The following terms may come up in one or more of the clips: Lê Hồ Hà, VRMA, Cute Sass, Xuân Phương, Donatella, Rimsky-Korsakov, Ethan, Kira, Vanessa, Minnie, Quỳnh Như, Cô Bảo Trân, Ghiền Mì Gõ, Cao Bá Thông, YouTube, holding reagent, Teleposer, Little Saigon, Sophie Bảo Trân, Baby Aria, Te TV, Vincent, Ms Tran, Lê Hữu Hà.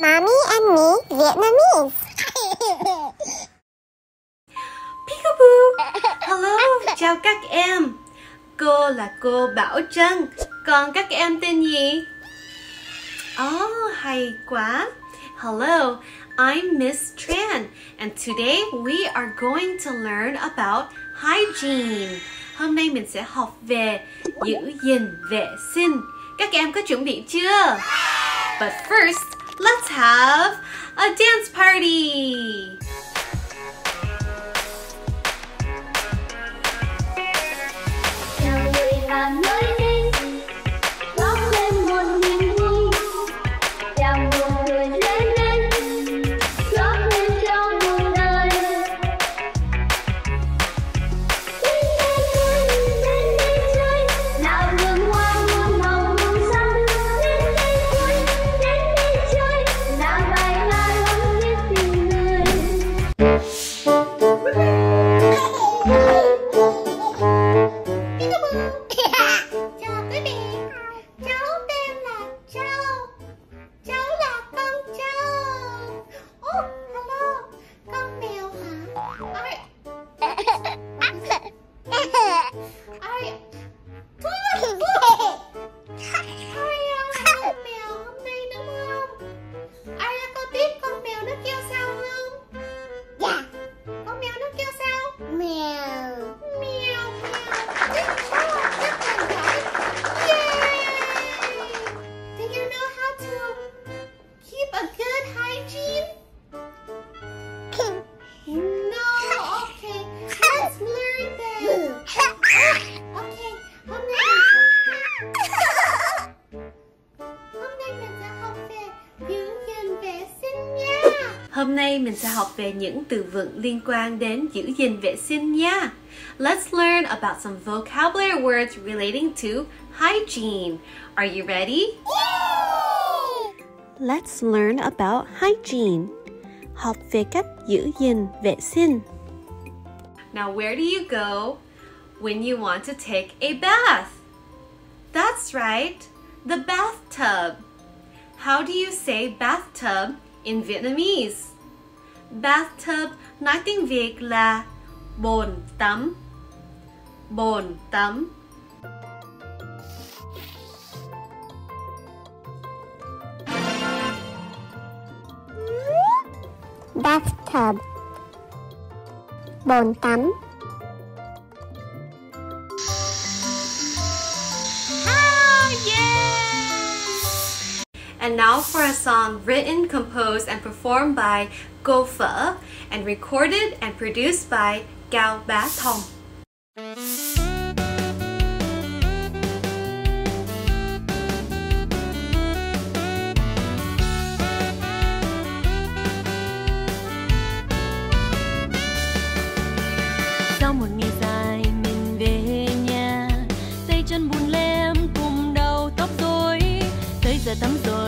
Mommy and Me Vietnamese. Peekaboo. Hello, chào các em. Cô là cô Bảo Trân. Còn các em tên gì? Oh, hay quá. Hello, I'm Ms Tran, and today we are going to learn about hygiene. Hôm nay mình sẽ học về giữ gìn vệ sinh. Các em có chuẩn bị chưa? But first, let's have a dance party! Hôm nay mình sẽ học về những từ vựng liên quan đến giữ gìn vệ sinh nha. Let's learn about some vocabulary words relating to hygiene. Are you ready? Yay! Let's learn about hygiene. Học về cách giữ gìn vệ sinh. Now where do you go when you want to take a bath? That's right, the bathtub. How do you say bathtub in Vietnamese? Bathtub nói tiếng Việt là bồn tắm. Bồn tắm. Bathtub. Bồn tắm. And now for a song written, composed, and performed by Cô Phở, and recorded and produced by Cao Bá Thông. Sau một ngày dài mình về nhà, tay chân buồn lem cùng đầu tóc rối, tới giờ tắm rồi.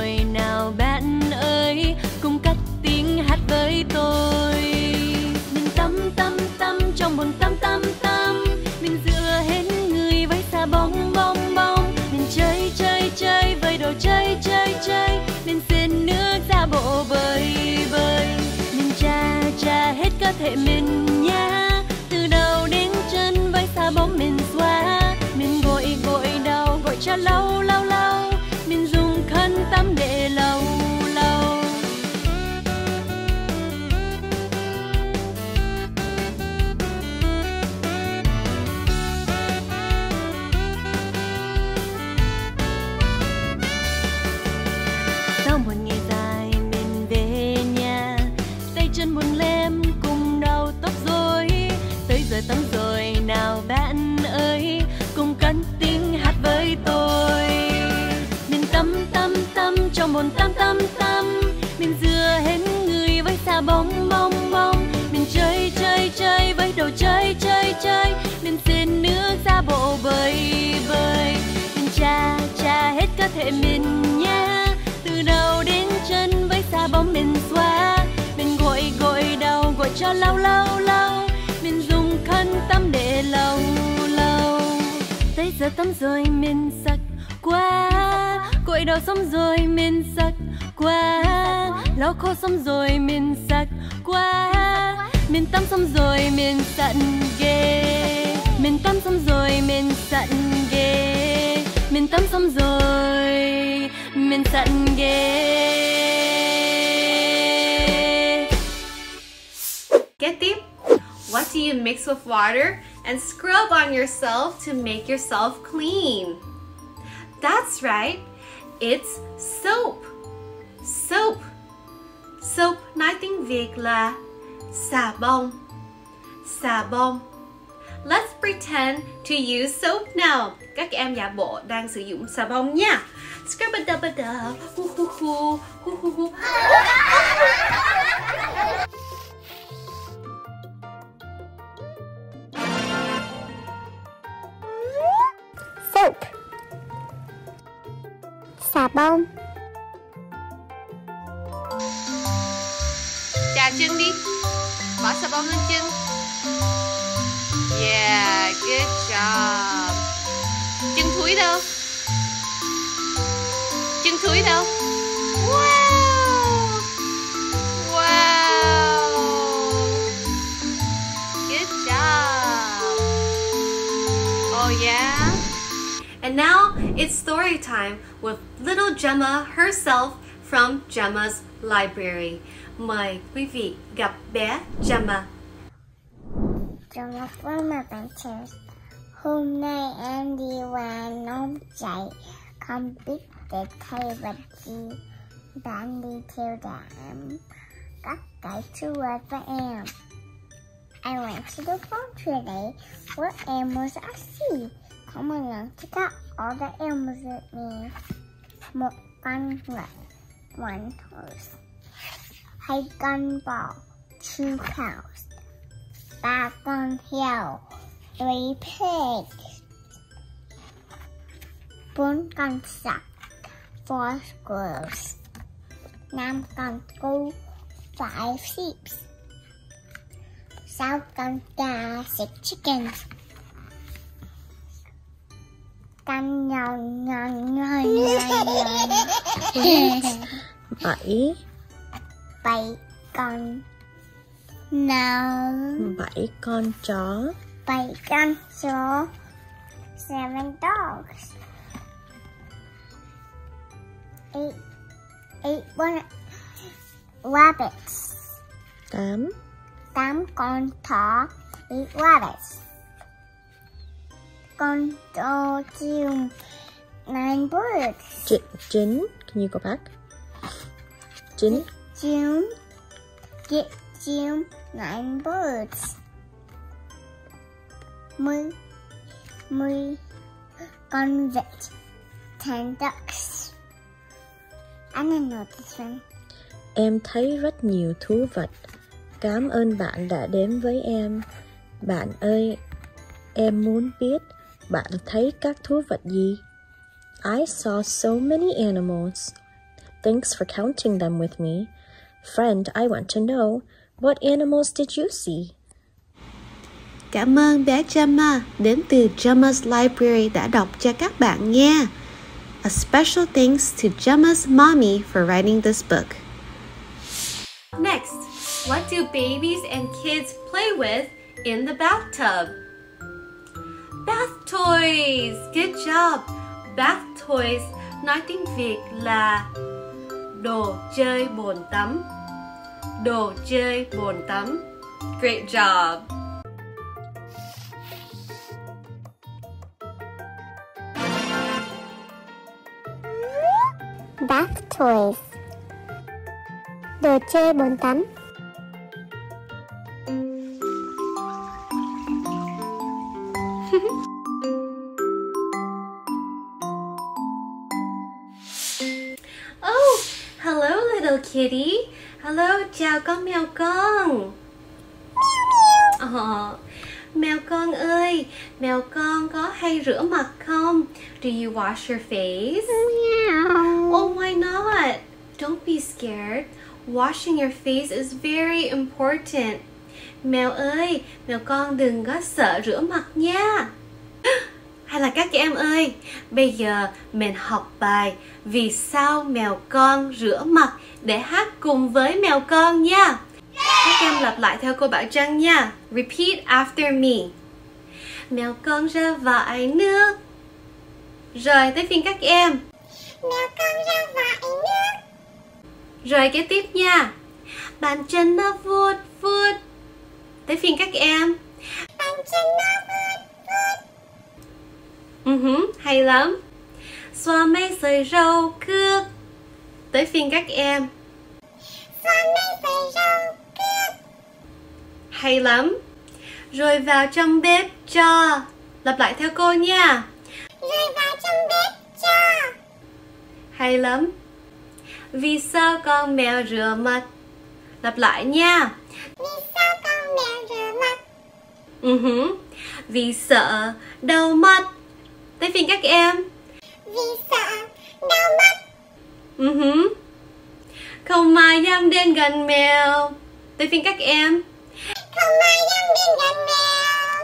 Mình nhá, từ đầu đến chân với xà bóng mình xoa, mình gội gội đầu gội cho lâu lâu lâu, mình dùng khăn tắm để lâu lâu. Sau một ngày dài mình về nhà, tay chân buồn lem. Tắm rồi nào bạn ơi, cùng cất tiếng hát với tôi. Mình tắm tắm tắm trong bồn tắm tắm tắm, mình rửa hết người với xà bóng bóng bóng, mình chơi chơi chơi với đồ chơi chơi chơi, mình xin nước ra bộ bơi bơi, mình cha cha hết cơ thể mình nhé, từ đầu đến chân với xà bóng mình xoa, mình gội gội đầu gội cho lâu lâu lâu. Tắm để lâu lâu, tới giờ tắm rồi mình sạch quá, gội đầu xong rồi mình sạch quá, áo khô xong rồi mình sặc quá, mình tắm xong rồi mình sẵn ghê, mình tắm xong rồi mình sẵn ghê, mình tắm xong rồi mình sẵn ghê. Kế tiếp, what do you mix with water and scrub on yourself to make yourself clean? That's right, it's soap. Soap. Soap nói tiếng Việt là xà bông. Xà bông. Let's pretend to use soap now. Các em giả bộ đang sử dụng xà bông nha. Scrub a dub a dub. Hu hu hu. Hu hu hu. Soap. Xà bông. Chà chân đi. Bỏ xà bông lên chân. Yeah, good job. Chân thúi đâu? Chân thúi đâu? Wow. Wow. Good job. Oh yeah. And now it's story time with little Gemma herself from Gemma's library. Mời quý vị gặp bé Gemma. Trong một với mặt bạn trẻ, hôm nay em đi qua nóng chạy, không biết để thay vật gì. Bạn đi theo đảm các cái trưa với em. I went to the farm today where animals are see. Có một lần chỉ có all the animals with me. Một con lợn, one horse, hai con bò, two cows, ba con heo, three pigs, bốn con sặc, four squirrels, năm con cú, five sheep, sáu con gà, six chickens. Con nhồi nhồi nhồi nhồi nhồi. Bảy con chó. 7 con chó. 7 dogs. 8 rabbits. 8 con thỏ. 8 rabbits. Con chó chiên. 9 birds. 9. Can you go back? 9. Get 9 birds. 10 con vịt. 10 ducks. I don't know this one. Em thấy rất nhiều thú vật. Cảm ơn bạn đã đến với em. Bạn ơi, em muốn biết bạn thấy các thú vật gì? I saw so many animals. Thanks for counting them with me. Friend, I want to know, what animals did you see? Cảm ơn bé Gemma đến từ Gemma's Library đã đọc cho các bạn nghe. A special thanks to Gemma's mommy for writing this book. Next, what do babies and kids play with in the bathtub? Bath toys! Good job! Bath toys nói tiếng Việt là đồ chơi bồn tắm. Đồ chơi bồn tắm. Great job. Bath toys. Đồ chơi bồn tắm. Kitty, hello, chào con mèo con. Mèo con ơi, mèo con có hay rửa mặt không? Do you wash your face? Meow. Oh, why not? Don't be scared. Washing your face is very important. Mèo ơi, mèo con đừng có sợ rửa mặt nha. Hay là các em ơi, bây giờ mình học bài Vì sao mèo con rửa mặt để hát cùng với mèo con nha. Các em lặp lại theo cô Bảo Trân nha. Repeat after me. Mèo con ra vại nước. Rồi tới phiên các em. Mèo con ra vại nước. Rồi kế tiếp nha. Bàn chân nó vuốt vuốt. Tới phiên các em. Bàn chân nó vuốt vuốt. Hay lắm. Xoa mấy sợi râu cước. Tới phiên các em. Xoa mấy sợi râu cước. Hay lắm. Rồi vào trong bếp cho. Lặp lại theo cô nha. Rồi vào trong bếp cho. Hay lắm. Vì sao con mèo rửa mặt? Lặp lại nha. Vì sao con mèo rửa mặt? Vì sợ đau mắt. Tới phiên các em. Vì sợ đau mắt. Không ai dám đến gần mèo. Tới phiên các em. Không ai dám đến gần mèo.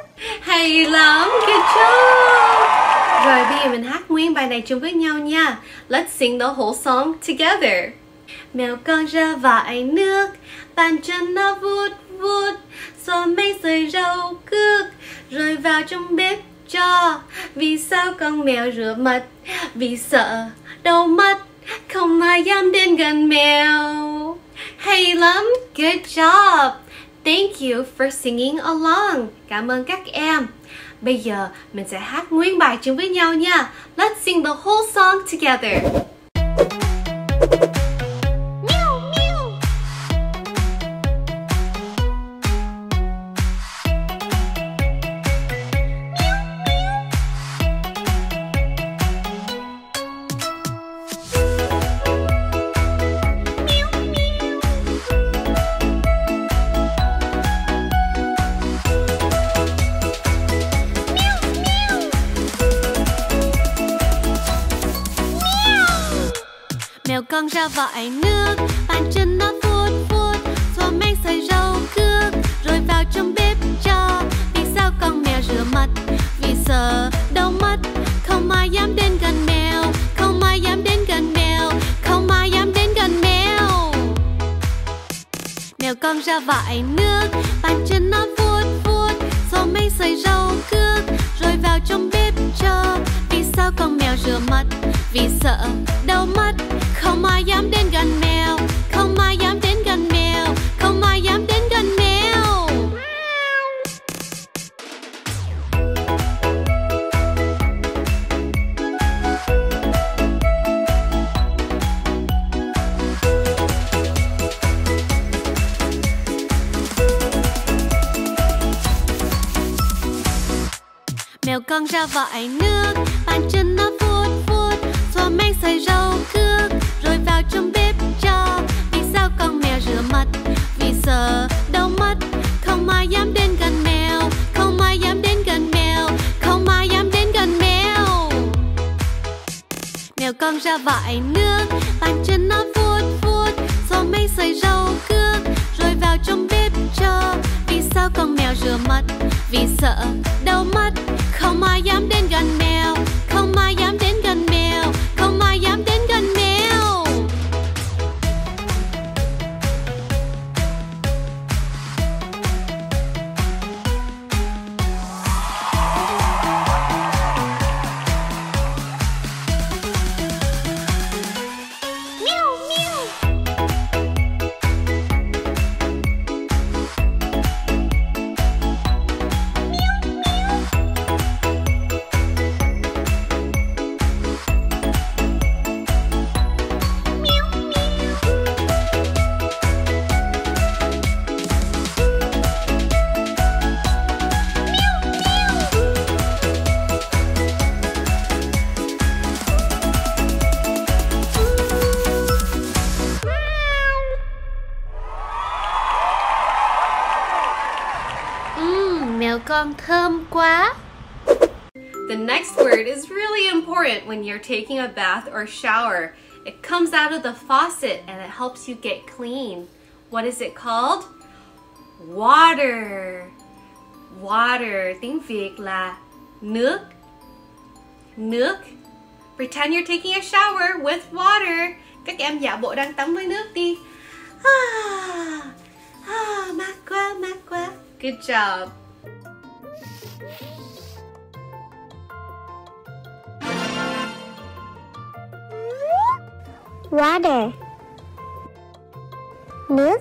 Hay lắm, good job. Rồi bây giờ mình hát nguyên bài này chung với nhau nha. Let's sing the whole song together. Mèo con ra vại nước, bàn chân nó vuốt vuốt, xoa mấy sợi râu cước, rồi vào trong bếp cho. Vì sao con mèo rửa mặt? Vì sợ đau mắt, không ai dám đến gần mèo. Hay lắm, good job. Thank you for singing along. Cảm ơn các em. Bây giờ mình sẽ hát nguyên bài chung với nhau nha. Let's sing the whole song together. Mèo con ra vại nước, bàn chân nó vuốt vuốt, xoa mấy sợi râu cước, rồi vào trong bếp cho. Vì sao con mèo rửa mặt? Vì sợ đau mắt, không ai dám đến gần mèo, không ai dám đến gần mèo, không ai dám đến gần mèo. Mèo con ra vại nước, bàn chân nó vuốt vuốt, xoa mấy sợi râu cước, rồi vào trong bếp cho. Vì sao con mèo rửa mặt? Vì sợ đau mắt, không ai dám đến gần mèo, không ai dám đến gần mèo, không ai dám đến gần mèo. Mèo con ra vại nước, bàn chân nó vuốt vuốt, xoa mấy sợi râu cước, rồi vào trong bếp cho. Vì sao con mèo rửa mặt? Vì sợ đau mắt, không ai dám đến gần mèo, không ai dám đến gần mèo, không ai dám đến gần mèo. Mèo con ra vại nước, bàn chân nó vuốt vuốt, xoa mấy sợi râu cước, rồi vào trong bếp cho. Vì sao con mèo rửa mặt? Vì sợ đau mắt, không ai dám đến gần mèo, không ai dám đến gần mèo, không ai dám đến gần mèo. The next word is really important when you're taking a bath or shower. It comes out of the faucet and it helps you get clean. What is it called? Water. Water. Tiếng Việt là nước. Nước. Pretend you're taking a shower with water. Các em giả bộ đang tắm với nước đi. Mát quá, mát quá. Good job. Water. Nước.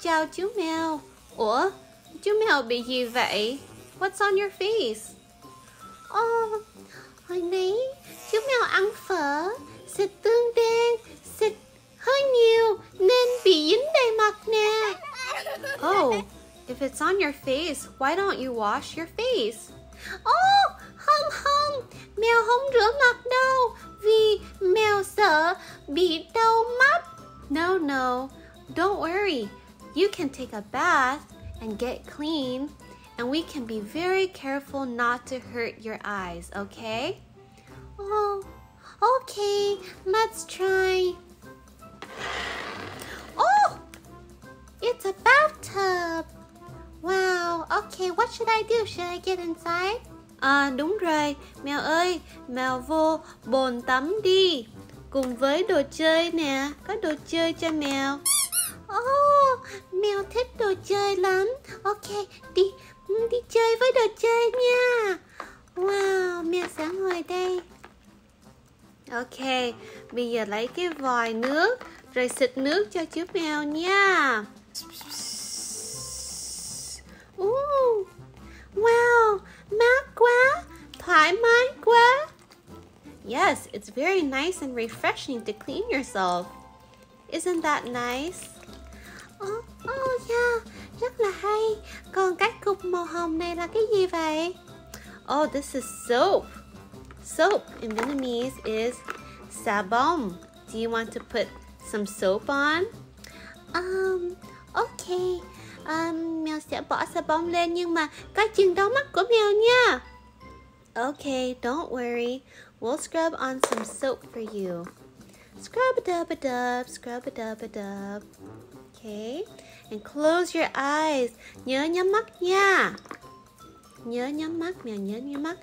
Chào chú mèo. Ủa, chú mèo bị gì vậy? What's on your face? Oh, hồi nãy chú mèo ăn phở, xịt tương đen, xịt hơi nhiều nên bị dính đầy mặt nè. Oh, if it's on your face, why don't you wash your face? Oh, không, mèo không rửa mặt đâu, vì mèo sợ bị đau mắt. No, don't worry. You can take a bath and get clean, and we can be very careful not to hurt your eyes, okay? Oh, okay, let's try. Oh, it's a bathtub. Wow, okay, what should I do? Should I get inside? Đúng rồi, mèo ơi, mèo vô bồn tắm đi. Cùng với đồ chơi nè, có đồ chơi cho mèo. Oh, mèo thích đồ chơi lắm. Ok, đi chơi với đồ chơi nha. Wow, mèo sẽ ngồi đây. Ok, bây giờ lấy cái vòi nước rồi xịt nước cho chú mèo nha. Wow, mát quá, thoải mái quá. Yes, it's very nice and refreshing to clean yourself. Isn't that nice? Oh yeah, rất là hay. Còn cái cục màu hồng này là cái gì vậy? Oh, this is soap. Soap in Vietnamese is sabon. Do you want to put some soap on? Okay. Mèo sẽ bỏ sabon lên nhưng mà coi chừng đau mắt của mèo nha. Okay, don't worry. We'll scrub on some soap for you. Scrub-a-dub-a-dub, scrub-a-dub-a-dub. Okay, and close your eyes. Nhớ nhắm mắt nha. Nhớ nhắm mắt, mèo nhớ nhắm mắt.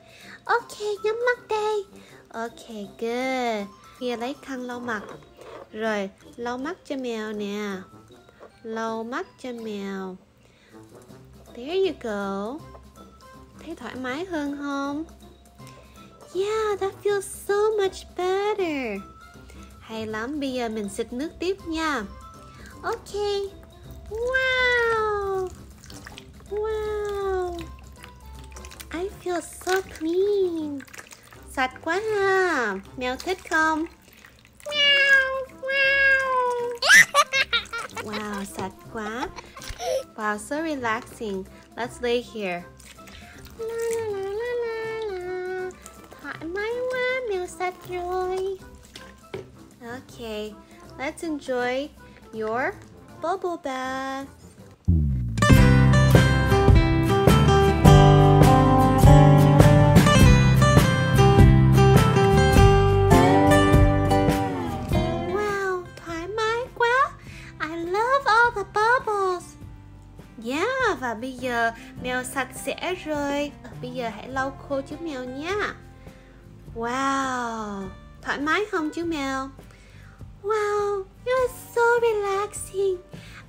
Okay, nhắm mắt đây. Okay, good. Kia lấy khăn lau mặt. Rồi, lau mắt cho mèo nè. Lau mắt cho mèo. There you go. Thấy thoải mái hơn không? Yeah, that feels so much better. Hay lắm, bây giờ mình xịt nước tiếp nha. Ok. Wow. Wow. I feel so clean. Sạch quá ha. Mèo thích không? Wow, sạch quá. Wow, so relaxing. Let's lay here. Thoải mái quá, mèo sạch rồi. Okay, let's enjoy your bubble bath. Wow, thoải mái quá. I love all the bubbles. Yeah, và bây giờ mèo sạch sẽ rồi. Bây giờ hãy lau khô chú mèo nha. Wow, thoải mái không chú mèo? Wow, you're so relaxing.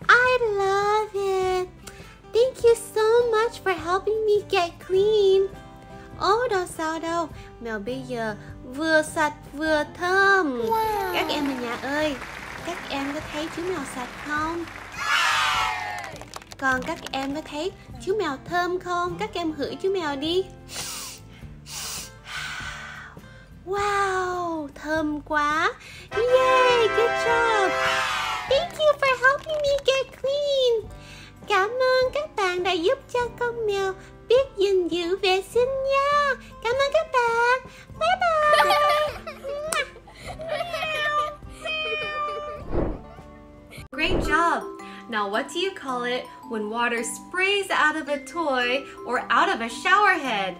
I love it. Thank you so much for helping me get clean. Oh, đâu sao đâu. Mèo bây giờ vừa sạch vừa thơm. Wow. Các em ở nhà ơi, các em có thấy chú mèo sạch không? Còn các em có thấy chú mèo thơm không? Các em hửi chú mèo đi. Wow, thơm quá. Yay, good job. Thank you for helping me get clean. Cảm ơn các bạn đã giúp cho con mèo biết gìn giữ vệ sinh nha. Cảm ơn các bạn. Bye bye. Great job. Now what do you call it when water sprays out of a toy or out of a shower head?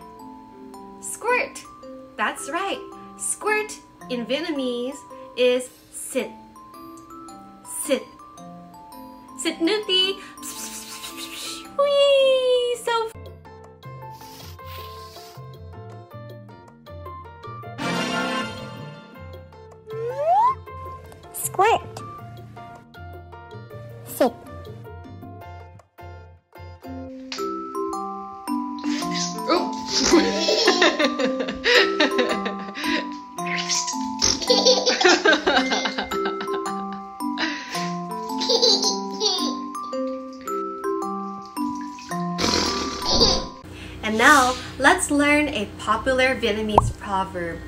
Squirt. That's right. Squirt in Vietnamese is sit. Sip nước đi. Whee, so squirt. Sip. And now, let's learn a popular Vietnamese proverb.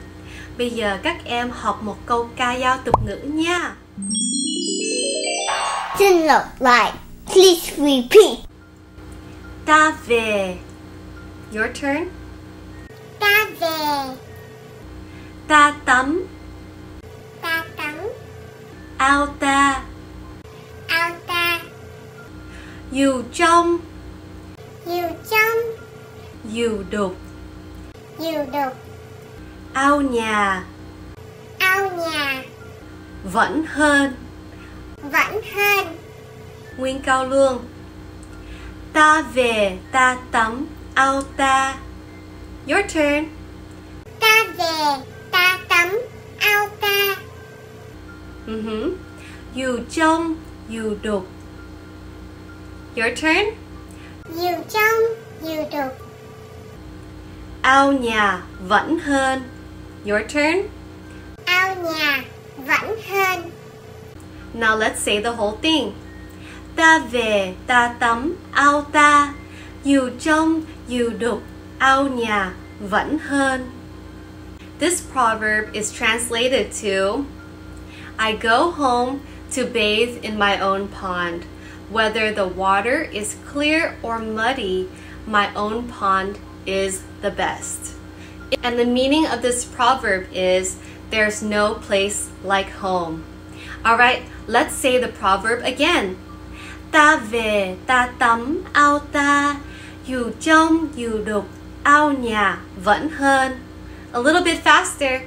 Bây giờ các em học một câu ca dao tục ngữ nha. Xin lỗi, please repeat. Ta về. Your turn. Ta về. Ta tắm. Ta tắm. Ao ta. Ao ta. Dù trong. Dù trong. Dù đục. Dù đục. Ao nhà. Ao nhà. Vẫn hơn. Vẫn hơn. Nguyên câu luôn. Ta về, ta tắm, ao ta. Your turn. Ta về, ta tắm, ao ta. Dù trong, dù đục. Your turn. Dù trong, dù đục. Ao nhà vẫn hơn. Your turn. Ao nhà vẫn hơn. Now let's say the whole thing. Ta về, ta tắm, ao ta. Dù trong, dù đục. Ao nhà vẫn hơn. This proverb is translated to I go home to bathe in my own pond. Whether the water is clear or muddy, my own pond is the best. And the meaning of this proverb is there's no place like home. Alright, let's say the proverb again. Ta về, ta tắm, ao ta. Dù trong, dù đục. Ao nhà vẫn hơn. A little bit faster.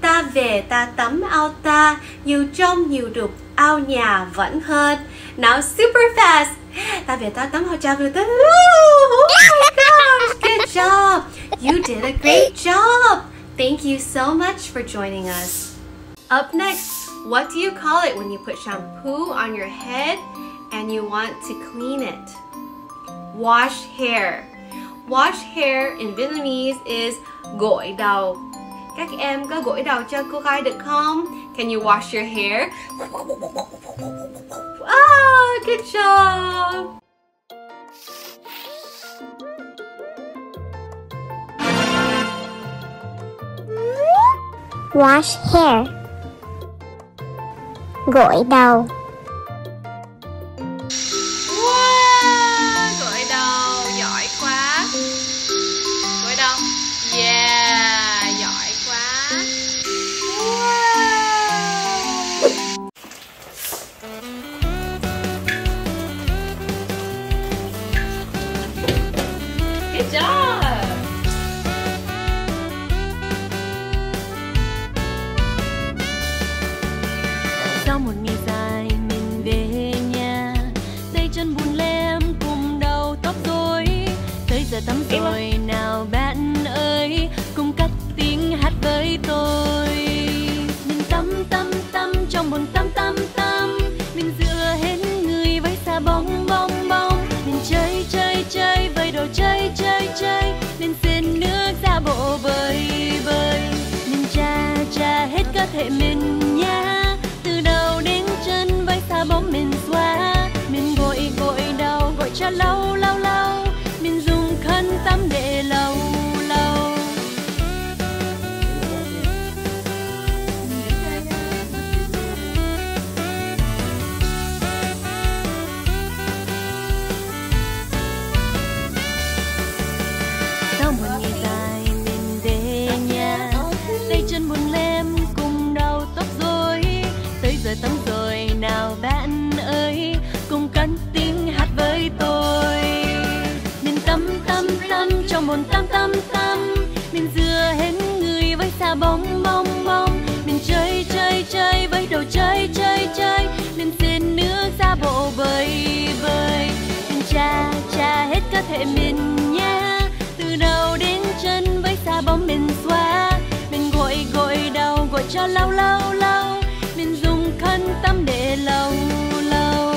Ta về, ta tắm, ao ta. Dù trong, dù đục. Ao nhà vẫn hơn. Now super fast. Ta về, ta tắm, ao ta. Oh my gosh, good job. You did a great job. Thank you so much for joining us. Up next, what do you call it when you put shampoo on your head and you want to clean it? Wash hair. Wash hair in Vietnamese is gội đầu. Các em có gội đầu cho cô gái được không? Can you wash your hair? Ah, good job. Wash hair. Gội đầu. Wow, gội đầu, giỏi quá. Gội đầu. Yeah, giỏi quá. Wow. Good job. Tắm rồi nào bạn ơi, cùng cất tiếng hát với tôi. Mình tắm tắm tắm trong bồn tắm tắm tắm. Mình rửa hết người với xà bóng bóng bóng. Mình chơi chơi chơi với đồ chơi chơi chơi. Mình xin nước ra bộ bơi bơi. Mình cha cha hết cơ thể mình nhá. Từ đầu đến chân với xà bóng mình xoa. Mình gội gội đầu gội cho lâu lâu lâu. Tắm để lâu lâu. Sau một ngày dài mình về nhà, tay chân buồn lem cùng đầu tóc rối. Tới giờ tắm rồi nào bạn ơi, cùng cất tiếng hát với tôi. Mình tắm tắm tắm trong bồn tắm tắm tắm. Mình rửa hết người với xà bóng bóng bóng. Mình chơi chơi chơi với đồ chơi chơi chơi. Mình xin nước ra bộ bơi thể mình nhé. Từ đầu đến chân với xà bông mình xoa, mình gội gội đầu, gội cho lâu lâu lâu, mình dùng khăn tắm để lâu lâu.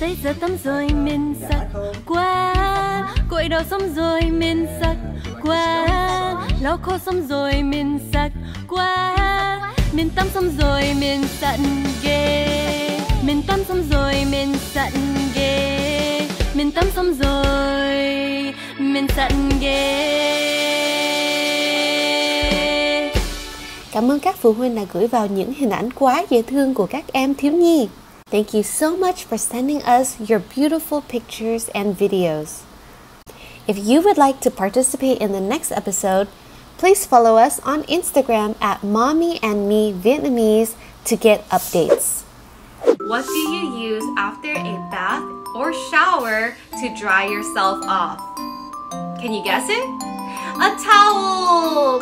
Tới giờ tắm rồi mình giặt quá, gội đầu xong rồi mình giặt quá, lau khô xong rồi mình giặt quá, mình tắm xong rồi mình giặt ghê, mình tắm xong rồi mình giặt ghê, mình tắm xong rồi mình giặt ghê. Cảm ơn các phụ huynh đã gửi vào những hình ảnh quá dễ thương của các em thiếu nhi. Thank you so much for sending us your beautiful pictures and videos. If you would like to participate in the next episode, please follow us on Instagram at Mommy and Me Vietnamese to get updates. What do you use after a bath or shower to dry yourself off? Can you guess it? A towel!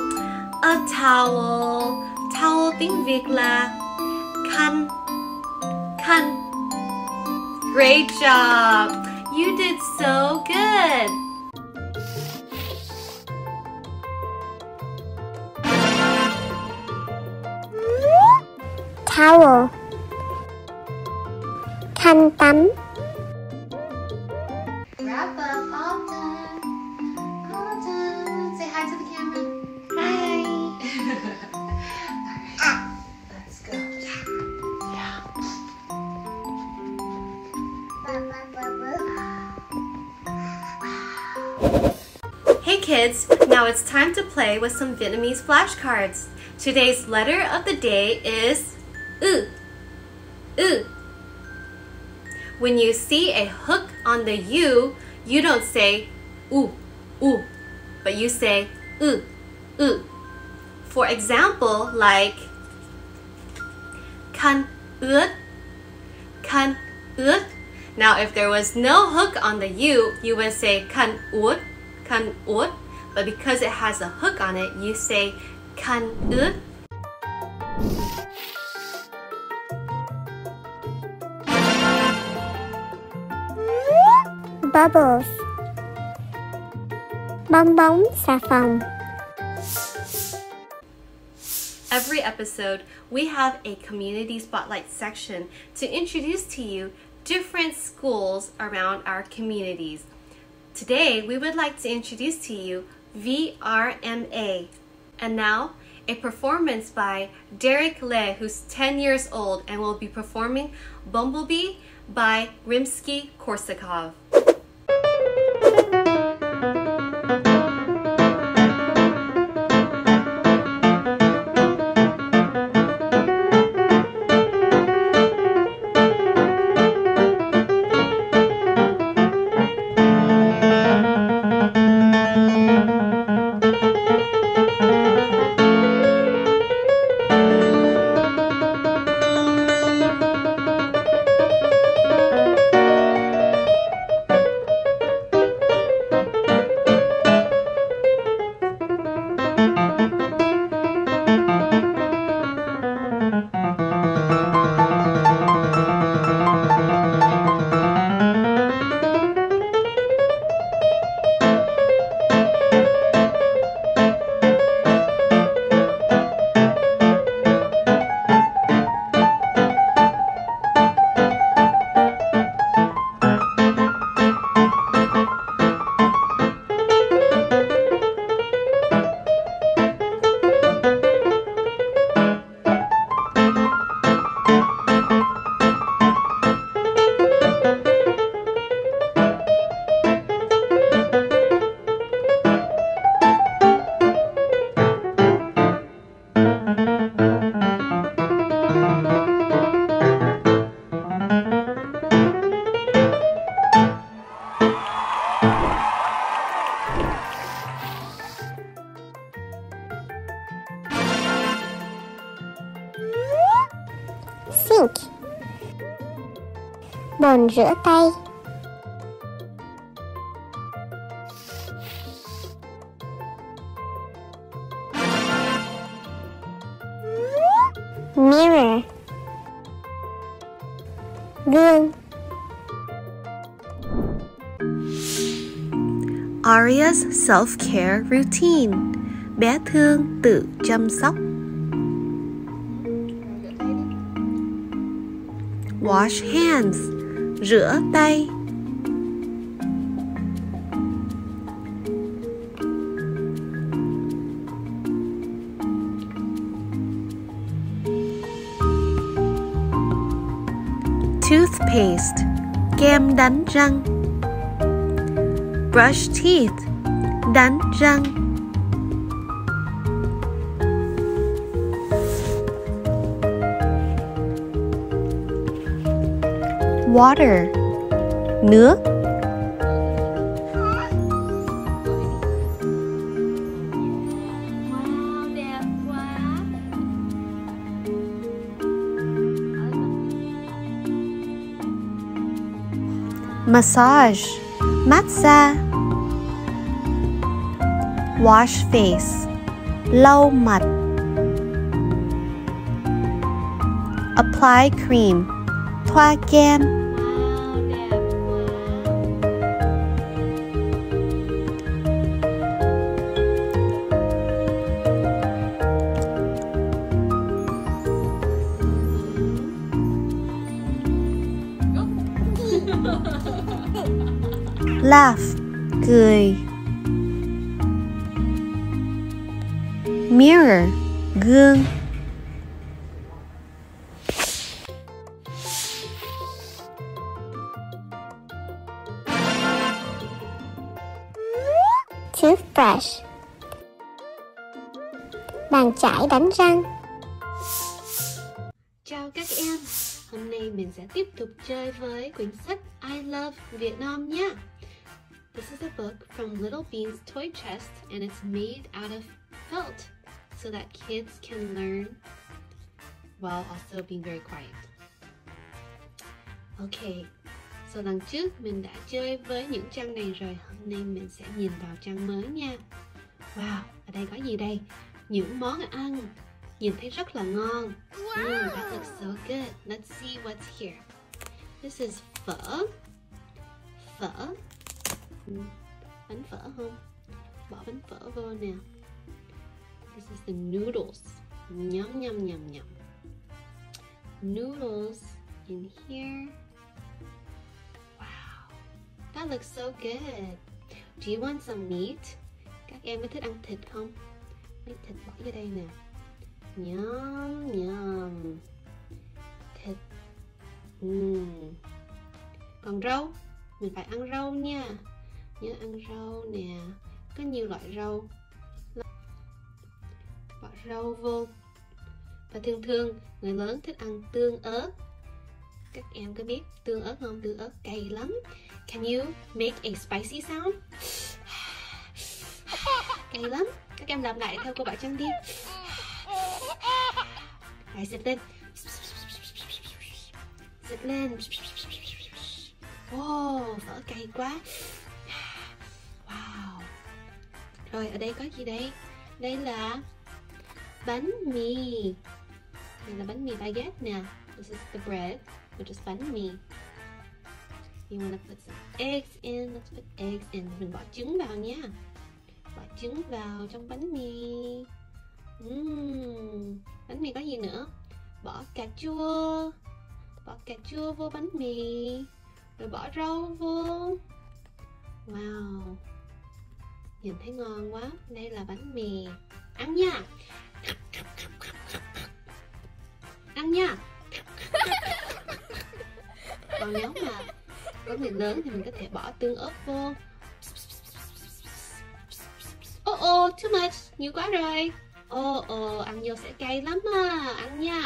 A towel. Towel tiếng Việt là khăn. Khăn. Great job! You did so good! Towel. Khăn tắm. Wrap up, all done. All done. Say hi to the camera. Hi. Alright. Let's go. Yeah. Yeah. Hey kids, now it's time to play with some Vietnamese flashcards. Today's letter of the day is U. U. When you see a hook on the U, you don't say U, U, but you say U, U. For example, like khăn ướt, khăn ướt. Now, if there was no hook on the U, you would say khăn ướt, khăn ướt. But because it has a hook on it, you say khăn ướt. Bubbles. Bong bóng xà phòng. Every episode, we have a community spotlight section to introduce to you different schools around our communities. Today, we would like to introduce to you VRMA. And now, a performance by Derek Le, who's 10 years old and will be performing Bumblebee by Rimsky-Korsakov. Bồn rửa tay. Mirror. Gương. Aria's self-care routine. Bé Thương tự chăm sóc. Wash hands. Rửa tay. Toothpaste. Kem đánh răng. Brush teeth. Đánh răng. Water. Nước. Massage. Massage. Wash face. Lau mặt. Apply cream. Thoa kem. Laugh. Cười. Mirror. Gương. Toothbrush. Bàn chải đánh răng. Chào các em. Hôm nay mình sẽ tiếp tục chơi với quyển sách I Love Vietnam nhé. This is a book from Little Bean's toy chest, and it's made out of felt so that kids can learn while also being very quiet. Okay, so lần trước mình đã chơi với những trang này rồi, hôm nay mình sẽ nhìn vào trang mới nha. Wow, ở đây có gì đây? Những món ăn, nhìn thấy rất là ngon. Wow, that looks so good. Let's see what's here. This is phở. Phở. Bánh phở không? Bỏ bánh phở vô nè. This is the noodles. Yum yum yum yum. Noodles in here. Wow, that looks so good. Do you want some meat? Các em có thích ăn thịt không? Lấy thịt bỏ vô đây nè. Yum yum. Thịt. Còn rau, mình phải ăn rau nha. Nhớ ăn rau nè. Có nhiều loại rau. Bỏ rau vô. Và thường thường người lớn thích ăn tương ớt. Các em có biết tương ớt không? Tương ớt cay lắm. Can you make a spicy sound? Cay lắm. Các em làm lại theo cô Bảo Trân đi. Hãy xịt lên. Xịt lên. Wow, phở cay quá. Wow. Rồi ở đây có gì đây? Đây là bánh mì. Đây là bánh mì baguette nè. This is the bread, which is bánh mì. You wanna put some eggs in. Let's put eggs in. Mình bỏ trứng vào nha. Bỏ trứng vào trong bánh mì. Bánh mì có gì nữa? Bỏ cà chua. Bỏ cà chua vô bánh mì. Rồi bỏ rau vô. Wow, nhìn thấy ngon quá. Đây là bánh mì. Ăn nha. Ăn nha. Còn nếu mà có người lớn thì mình có thể bỏ tương ớt vô. Oh oh, too much. Nhiều quá rồi. Oh oh, ăn vô sẽ cay lắm à. Ăn nha.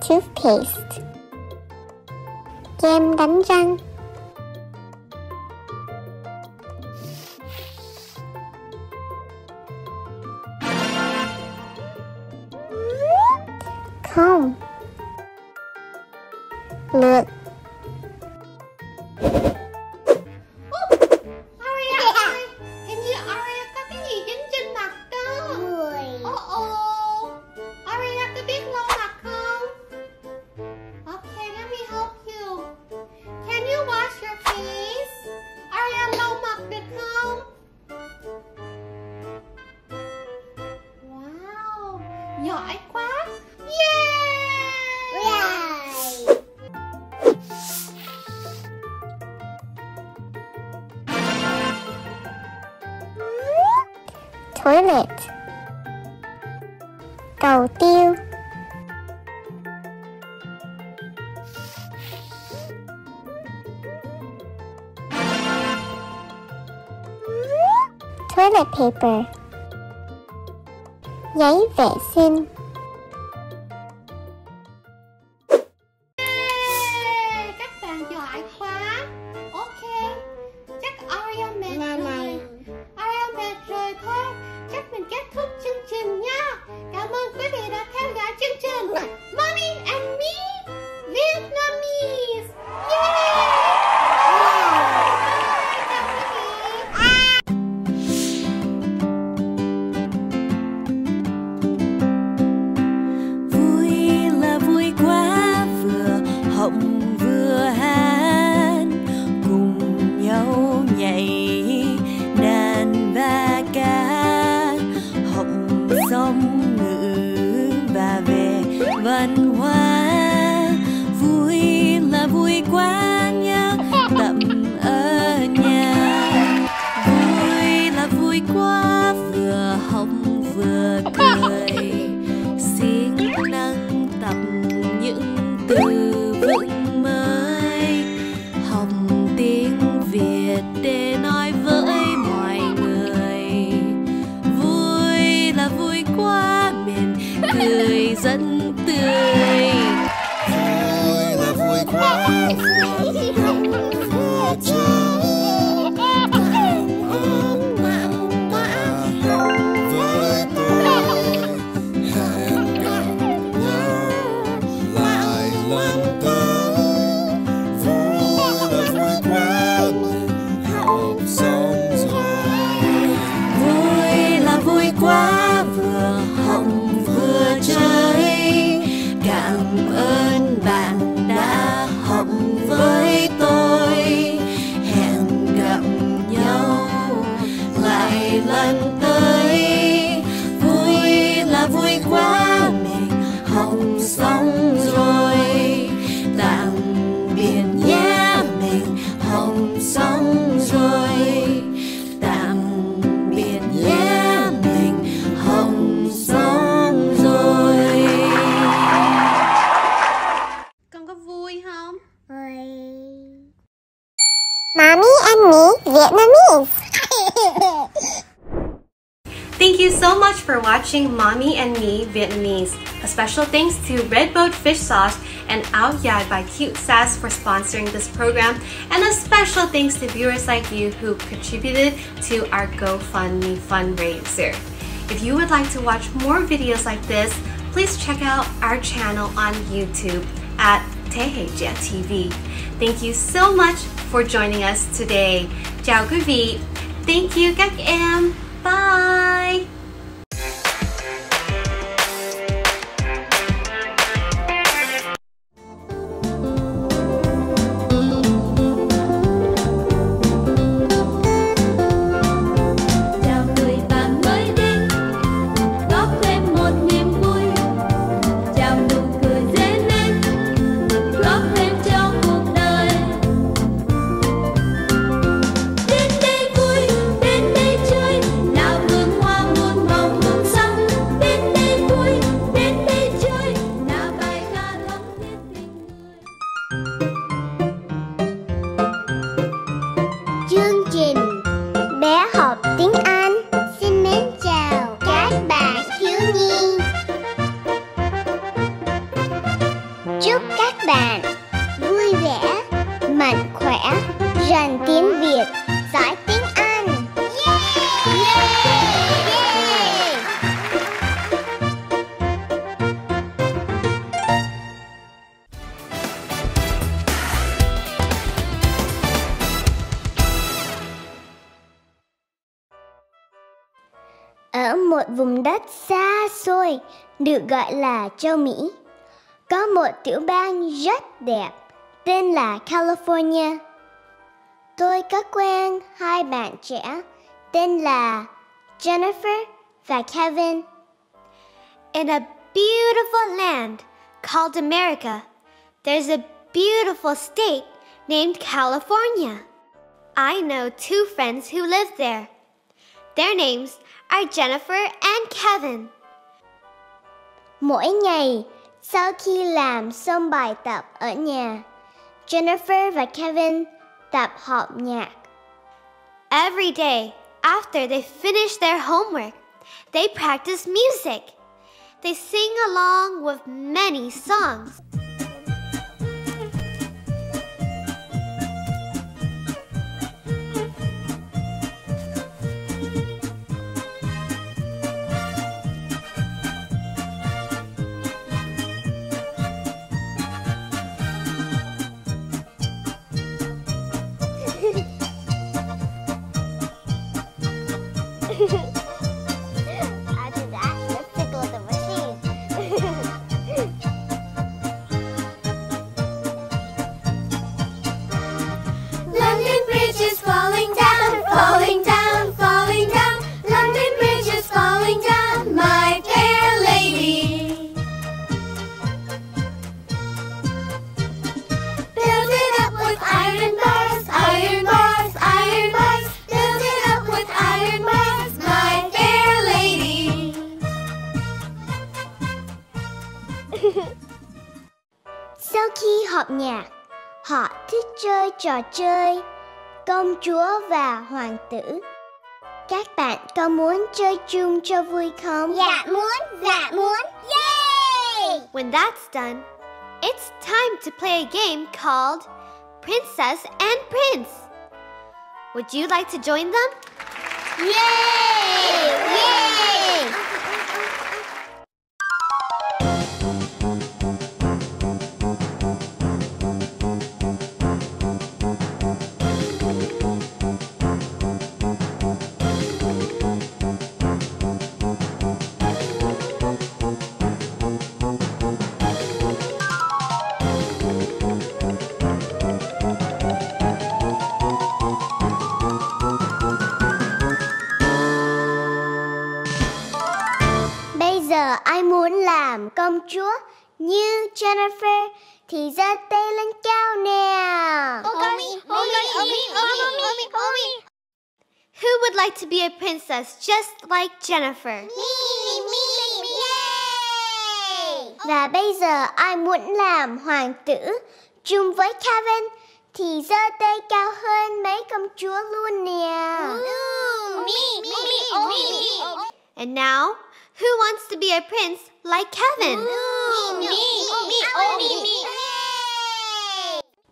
toothpaste, kem đánh răng, comb, lược, giỏi quá. Yay! Yeah. Toilet, cầu tiêu, toilet paper, giấy vệ sinh. Yay! Các bạn giỏi quá. Ok, chắc Aria mệt rồi. Aria mệt rồi thôi. Chắc mình kết thúc chương trình nha. Cảm ơn quý vị đã theo dõi chương trình Mommy and Me Vietnamese. Yay! Văn hóa vui là vui quá nhá, tạm ở nhà vui là vui quá, vừa học vừa cười, siêng năng tập những từ vựng mới, học tiếng Việt để nói với mọi người. Vui là vui quá, mình cười dẫn tươi. Vui là vui quá, vui học vừa chơi, cảm ơn bạn đã học với tôi. Hẹn gặp nhau lại lần tới. Vui là vui quá, học xong rồi. Vui là vui quá, vừa học vừa chơi. Cảm ơn bạn đã học với tôi. Hẹn gặp nhau lại lần tới. Vui là vui quá, mình học xong rồi. Tạm biệt nhé, mình học xong rồi. Tạm biệt nhé, mình học xong. Mommy and Me Vietnamese. Thank you so much for watching Mommy and Me Vietnamese. A special thanks to Red Boat Fish Sauce and Ao Yai by Cute Sass for sponsoring this program. And a special thanks to viewers like you who contributed to our GoFundMe fundraiser. If you would like to watch more videos like this, please check out our channel on YouTube at Te TV. Thank you so much for joining us today. Chào quý vị. Thank you các em. Bye. Đến đây vui, đến đây chơi, nào hương hoa muôn các bạn vui vẻ, mạnh khỏe, rành tiếng Việt, giỏi tiếng Anh. Yeah! Yeah! Yeah! Ở một vùng đất xa xôi được gọi là châu Mỹ, có một tiểu bang rất đẹp tên là California. Tôi có quen hai bạn trẻ tên là Jennifer và Kevin. In a beautiful land called America, there's a beautiful state named California. I know two friends who live there. Their names are Jennifer and Kevin. Mỗi ngày sau khi làm xong bài tập ở nhà, Jennifer và Kevin tập học nhạc. Every day after they finish their homework, they practice music. They sing along with many songs. Họ thích chơi trò chơi công chúa và hoàng tử. Các bạn có muốn chơi chung cho vui không? Dạ muốn, dạ muốn. Yay! When that's done, it's time to play a game called Princess and Prince. Would you like to join them? Yay! Yay! Công chúa như Jennifer thì giơ tay lên cao nào. Who would like to be a princess just like Jennifer? Me. Yay! Và bây giờ ai muốn làm hoàng tử chung với Kevin thì giơ tay cao hơn mấy công chúa luôn nè. Me. And now, who wants to be a prince like Kevin? Me.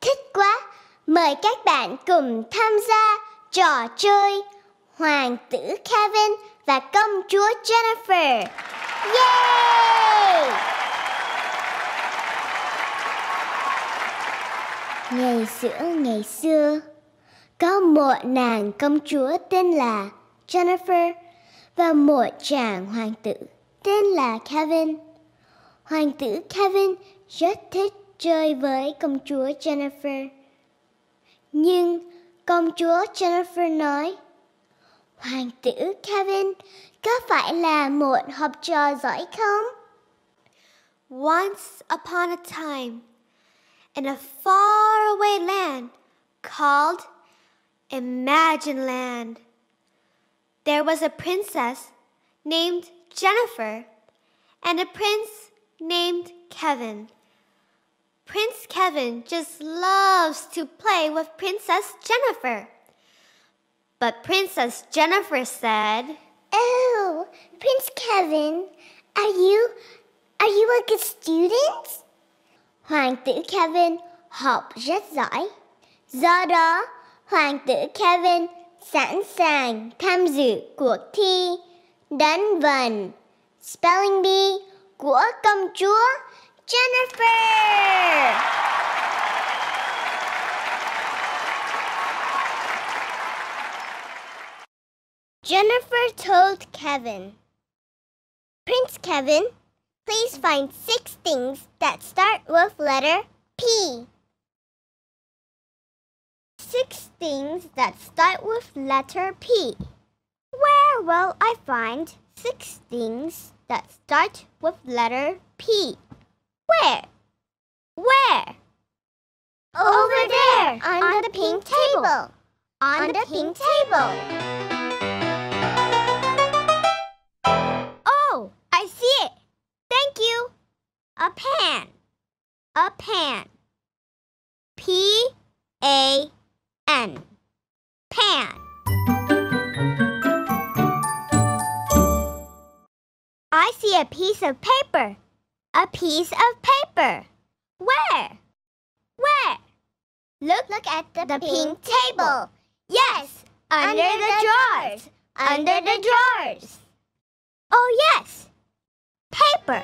Thích quá! Mời các bạn cùng tham gia trò chơi hoàng tử Kevin và công chúa Jennifer. Yay! Ngày xưa, có một nàng công chúa tên là Jennifer và một chàng hoàng tử tên là Kevin. Hoàng tử Kevin rất thích chơi với công chúa Jennifer. Nhưng công chúa Jennifer nói, hoàng tử Kevin có phải là một học trò giỏi không? Once upon a time, in a faraway land called Imagine Land, there was a princess named Jennifer and a prince named Kevin. Prince Kevin just loves to play with Princess Jennifer. But Princess Jennifer said, "Oh, Prince Kevin, are you a good student?" hoàng tử Kevin học rất giỏi. Do đó, hoàng tử Kevin sẵn sàng tham dự cuộc thi đánh vần Spelling Bee của công chúa Jennifer. Jennifer told Kevin, "Prince Kevin, please find 6 things that start with letter P." 6 things that start with letter P. Where will I find 6 things that start with letter P? Where? Where? Over there, on the pink table. On the pink table. I see it. Thank you. A pan. A pan. P-A-N. Pan. I see a piece of paper. A piece of paper. Where? Where? Look at the pink table. Yes, under the drawers. Under the drawers. Oh, yes. Paper.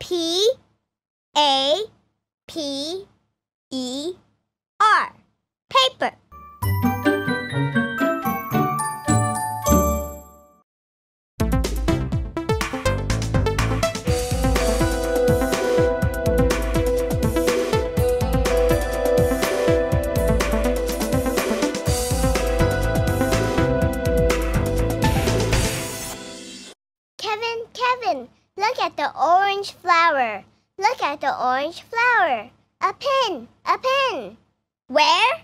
P-A-P-E-R. Paper. Flower. Look at the orange flower. A pin. A pin. Where?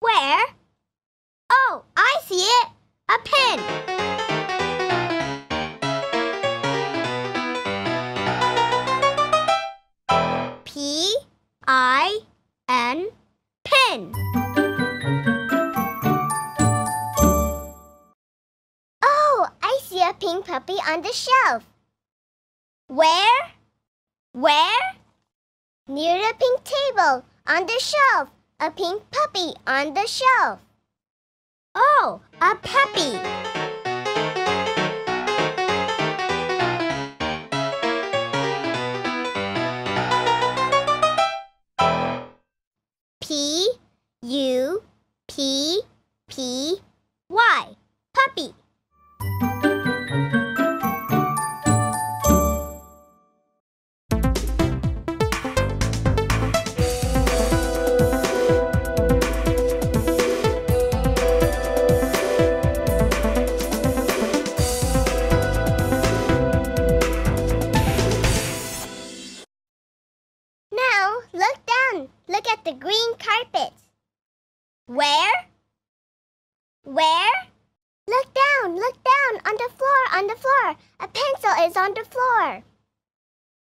Where? Oh, I see it. A pin. P-I-N. Pin. Oh, I see a pink puppy on the shelf. Where? Where? Near the pink table, on the shelf. A pink puppy on the shelf. Oh, a puppy. P-U-P-P-Y. Puppy.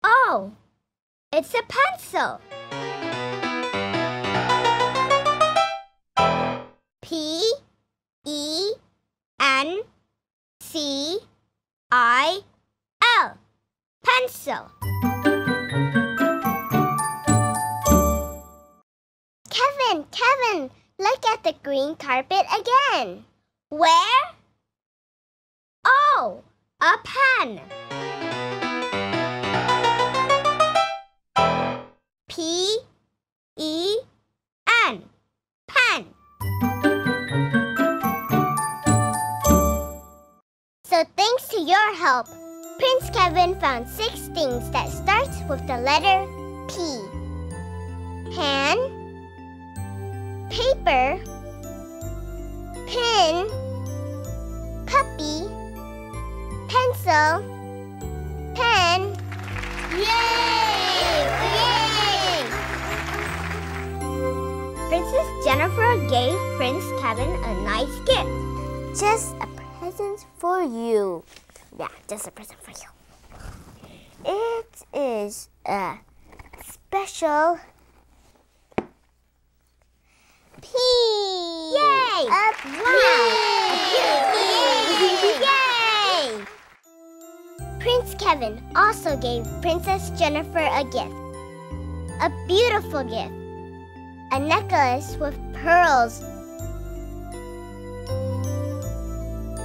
Oh, it's a pencil. P-E-N-C-I-L. Pencil. Kevin, Kevin, look at the green carpet again. Where? Oh, a pen. P-E-N. Pen. So thanks to your help, Prince Kevin found 6 things that start with the letter P. Pan, paper, pin, puppy, pencil, pen. Yay! Princess Jennifer gave Prince Kevin a nice gift. Just a present for you. Yeah, just a present for you. It is a special P. Yay! A P. Yay! Yay! Prince Kevin also gave Princess Jennifer a gift. A beautiful gift. A necklace with pearls.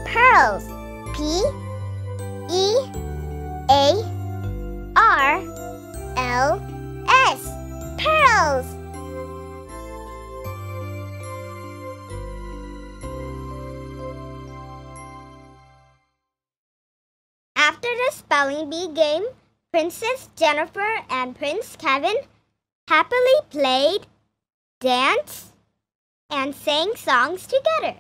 Pearls. P-E-A-R-L-S. Pearls. After the spelling bee game, Princess Jennifer and Prince Kevin happily played, danced, and sang songs together.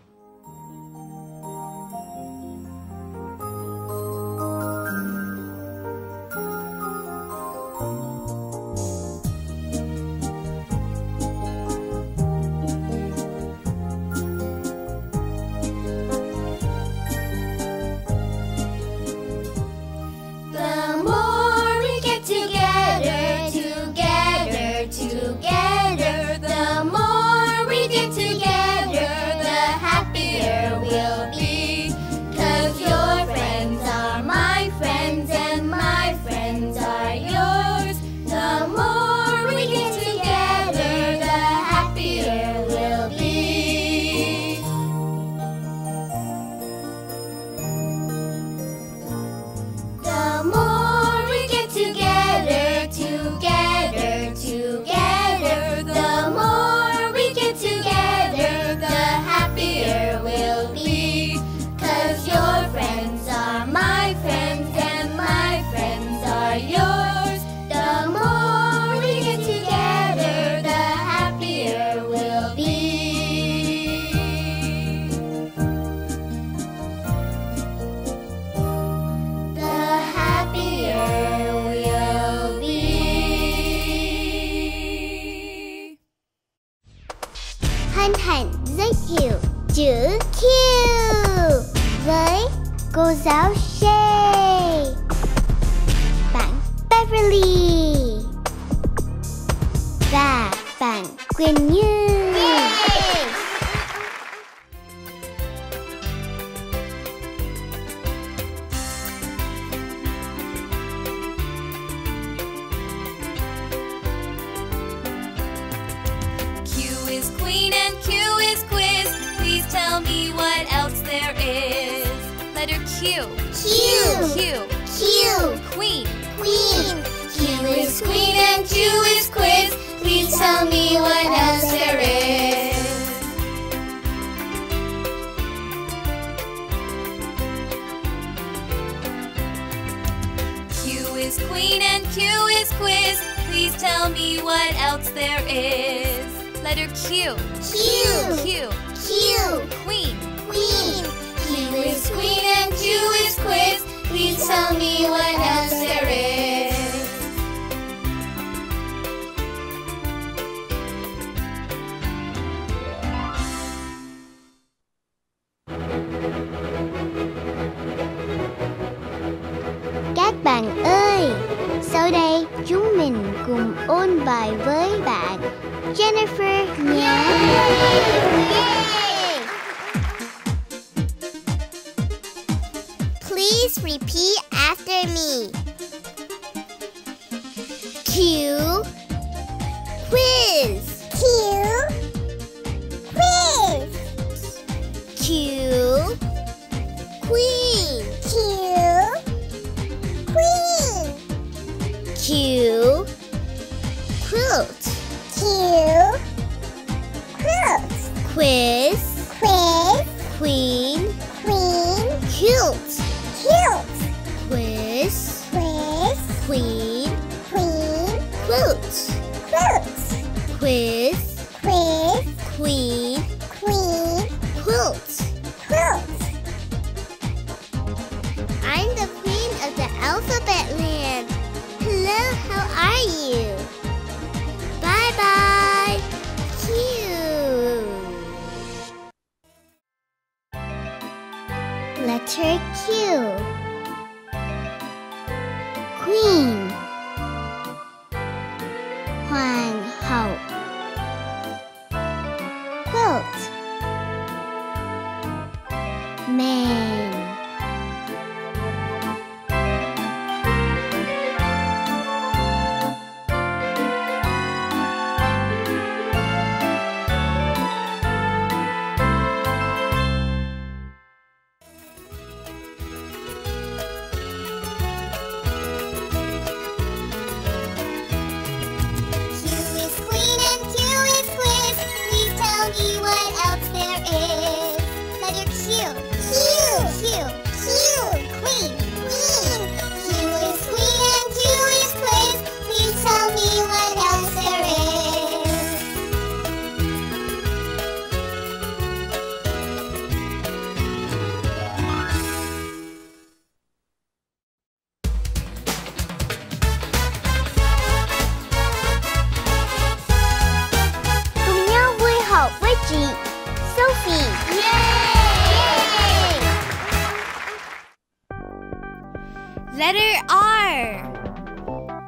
Letter R.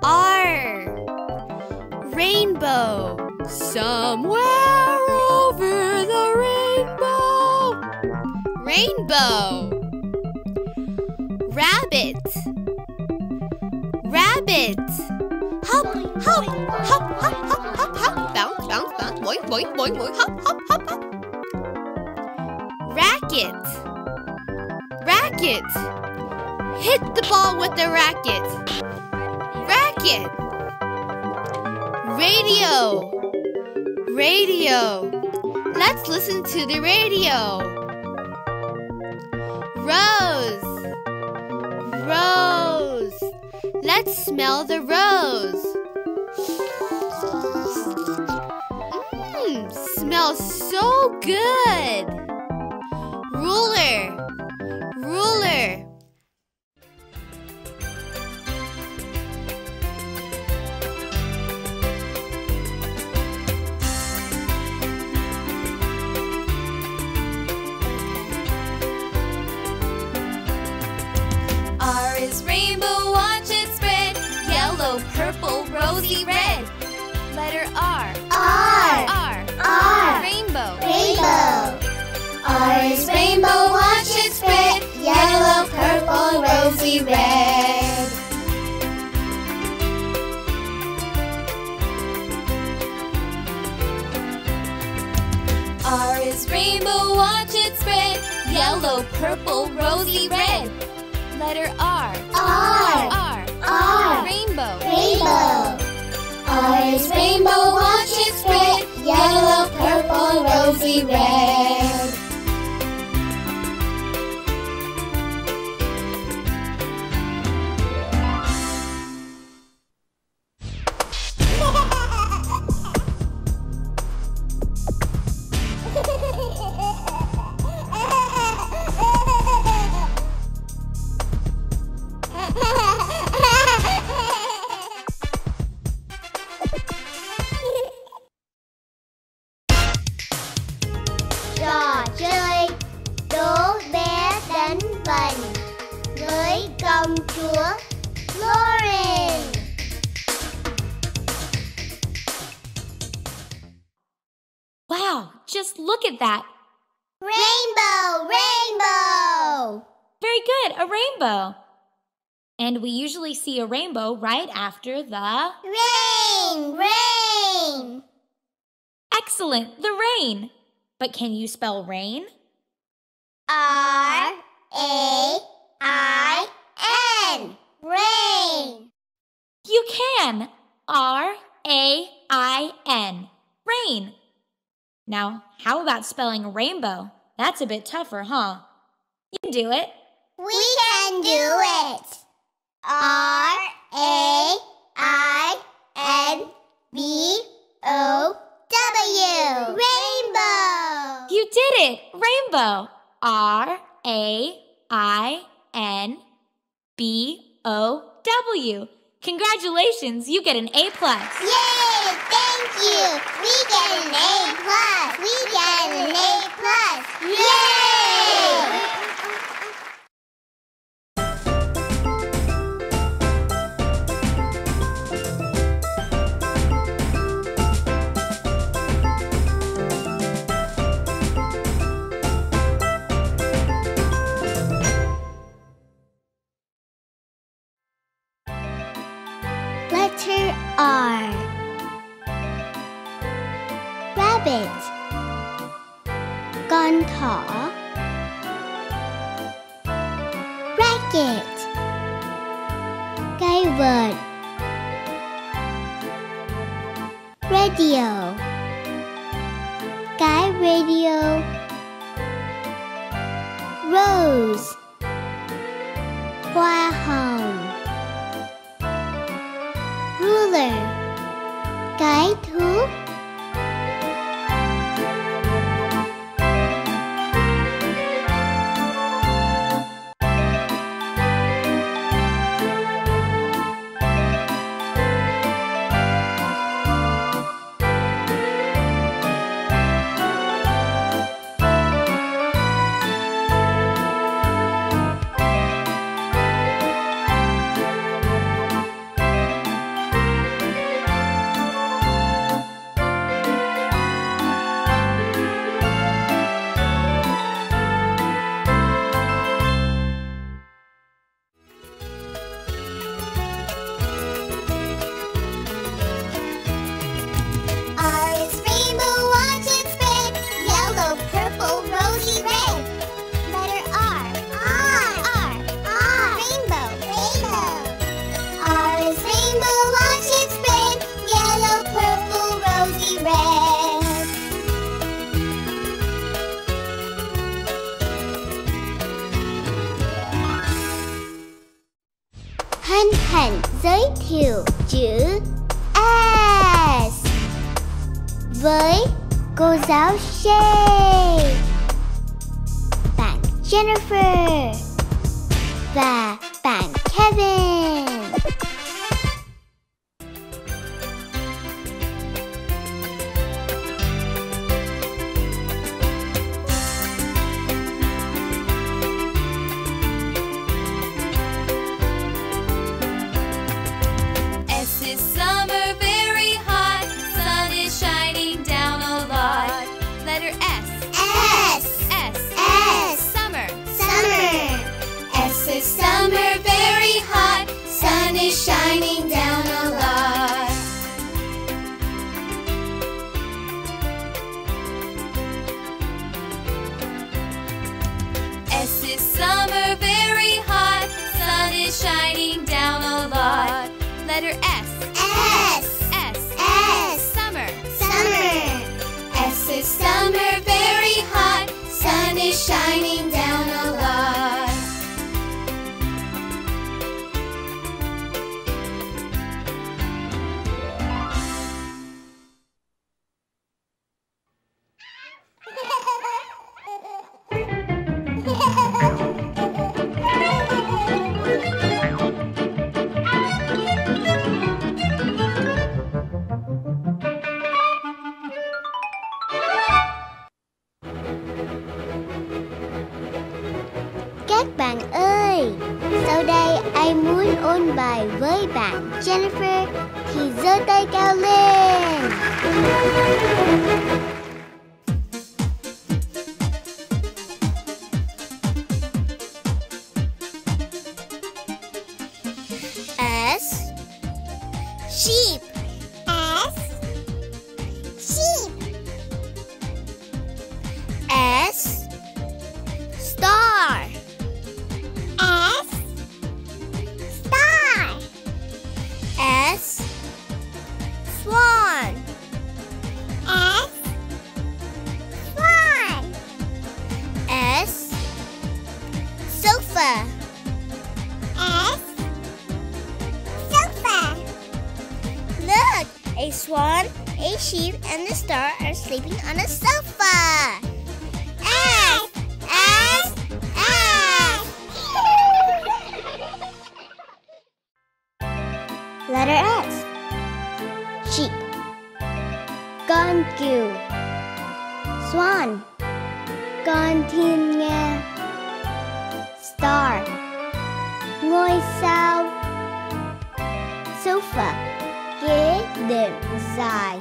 R. Rainbow. Somewhere over the rainbow. Rainbow. Rabbit. Rabbit. Hop, hop, hop, hop, hop, hop, hop. Bounce, bounce, bounce. Boing, boing, boing, boing. Hop, hop, hop, hop. Racket. Racket. Hit the ball with the racket. Racket. Radio. Radio. Let's listen to the radio. Rose. Rose. Let's smell the rose. Mmm, smells so good. Ruler. Ruler. R is rainbow, watch it spread. Yellow, purple, rosy, red. Letter R. R. R. R. Rainbow. Rainbow. R is rainbow, watch it spread. Yellow, purple, rosy, red. R is rainbow, watch it spread. Yellow, purple, rosy, red. Letter R. R. R. R. R. Rainbow. Rainbow. R is rainbow, watch it spread. Yellow, purple, rosy, red. And we usually see a rainbow right after the rain! Rain! Excellent! The rain! But can you spell rain? R-A-I-N! Rain! You can! R-A-I-N! Rain! Now, how about spelling rainbow? That's a bit tougher, huh? You can do it! We can do it! R-A-I-N-B-O-W. Rainbow! You did it! Rainbow! R-A-I-N-B-O-W. Congratulations! You get an A+. Yay! Thank you! We get an A+. We get an A+. Yay! R. Rabbit. Con thỏ. Racket. Cái vợt. Radio. Cái radio. Rose. Hoa hồng. Ruler. Cái thước. Thân hành giới thiệu chữ S với cô giáo Shay, bạn Jennifer và bạn Kevin. Shining down a lot. S is summer, very hot. Sun is shining down a lot. Letter S. S. S. S. Summer. Summer. S is summer, very hot. Sun is shining down a lot. Jennifer thì giơ tay cao lên. S. Sheep. S. Sheep. S. Star. S. Swan. S. Swan. S. Sofa. S. Sofa. Look, a swan, a sheep, and the star are sleeping on a sofa. S. S. Letter S. Sheep. Con cừu. Swan. Con thiên nga. Star. Ngôi sao. Sofa. Ghế đệm dài.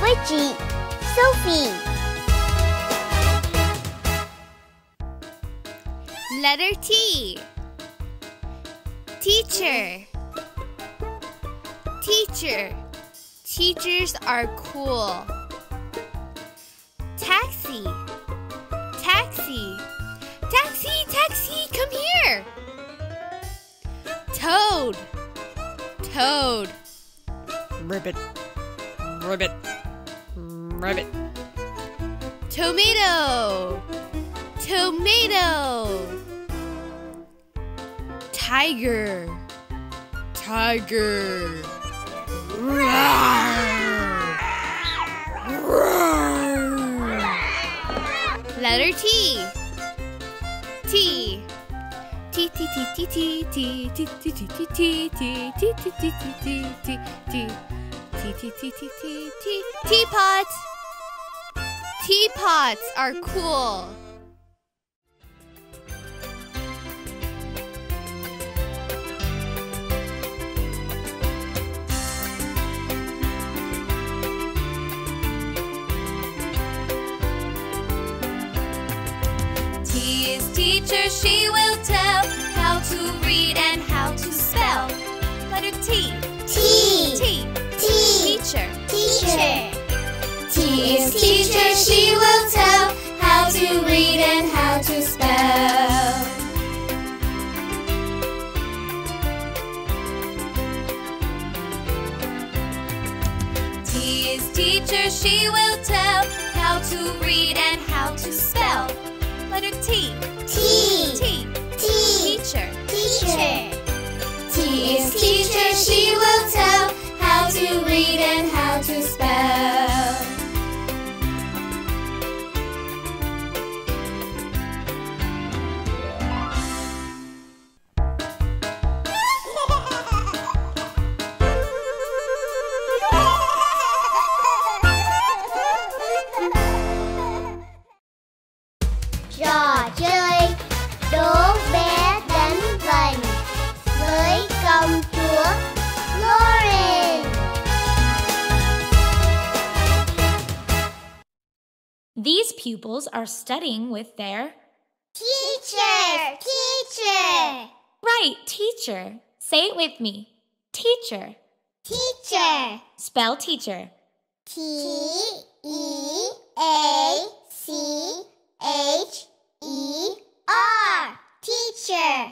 Với chị Sophie. Letter T. Teacher. Teacher. Teachers are cool. Taxi. Taxi. Taxi, taxi, come here. Toad. Toad. Ribbit. Ribbit. Rabbit. Tomato. Tomato. Tiger. Tiger. Roar. Roar. Letter T. T. T T T T T T T T T T T T T T T T T. Teapot. Teapots are cool. T is teacher, she will tell how to read and how to spell. Letter T. T. T. T. Teacher. Teacher. T is teacher, she will tell how to read and how to spell. T is teacher, she will tell how to read and how to spell. Letter T. T. T. T. Teacher. Teacher. T is teacher, she will tell how to read and how to spell. These pupils are studying with their teacher! Teacher! Right, teacher. Say it with me. Teacher. Teacher. Spell teacher. T-E-A-C-H-E-R. Teacher.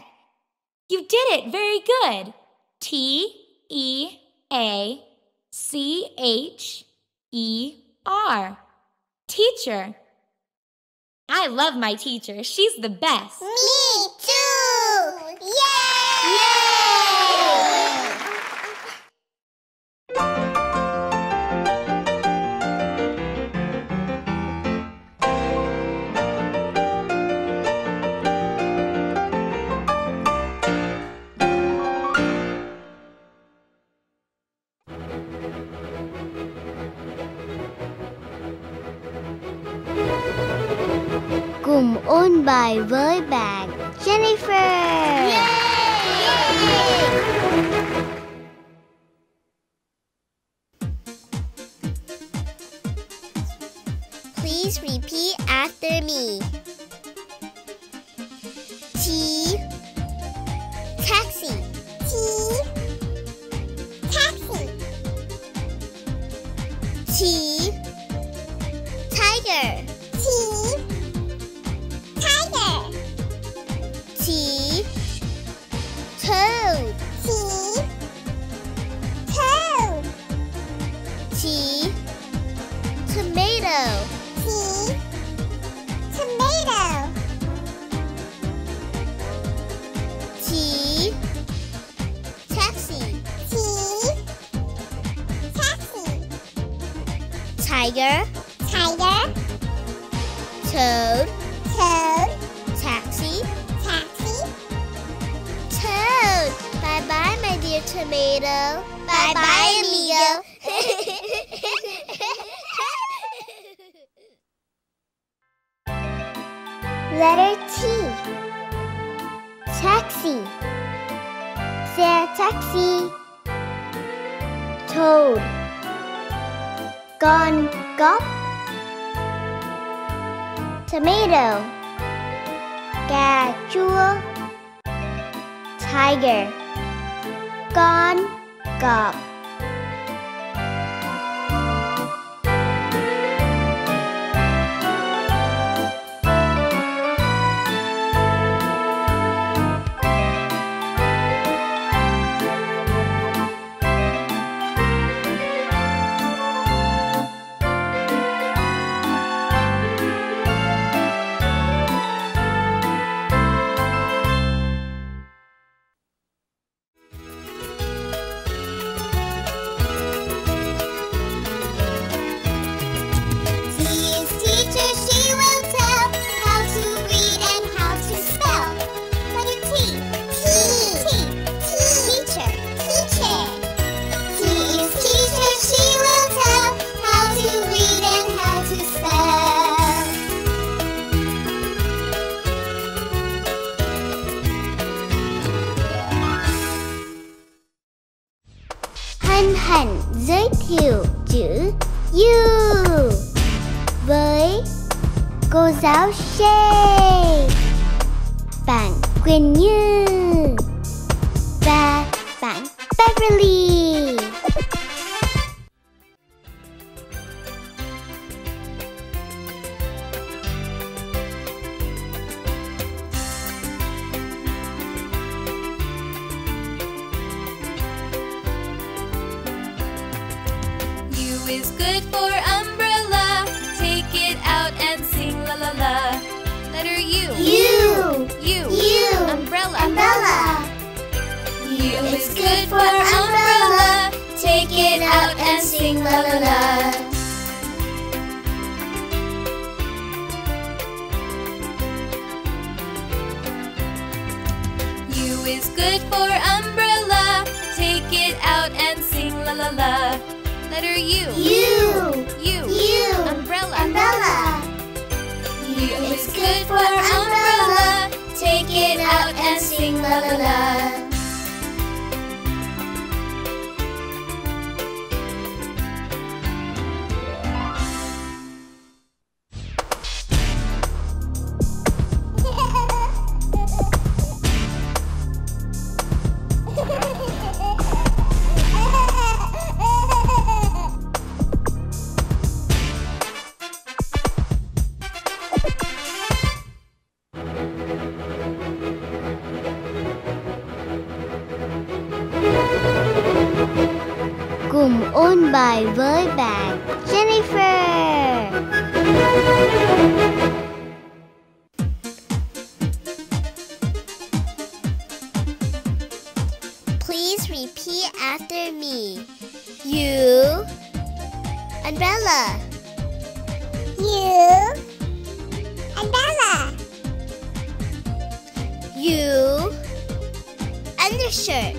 You did it. Very good. T-E-A-C-H-E-R. Teacher. I love my teacher. She's the best. Me too! Yay! Cùng ôn bài với bạn Jennifer. Yay! Please repeat after me. T. Taxi. T. Taxi. T. Tiger. T. T. Toad. T. Toad. T. Tomato. T. Tomato. T. Taxi. T. Taxi. Tiger. Tiger. Toad. Toad. Taxi. Bye-bye, my dear tomato. Bye-bye, amigo. Letter T. Taxi. Say taxi. Toad. Gone gulp. Tomato. Gà chua. Tiger. Con cọp. Hân hạnh giới thiệu chữ U với cô giáo Shay, bạn Quỳnh Như và bạn Beverly. Good for umbrella, take it out and sing la la la. U is good for umbrella, take it out and sing la la la. Letter U. U. Umbrella. U is good for umbrella, take it out and sing la la la. Ôn bài với bạn Jennifer. Please repeat after me. U, umbrella. U, umbrella. U, undershirt.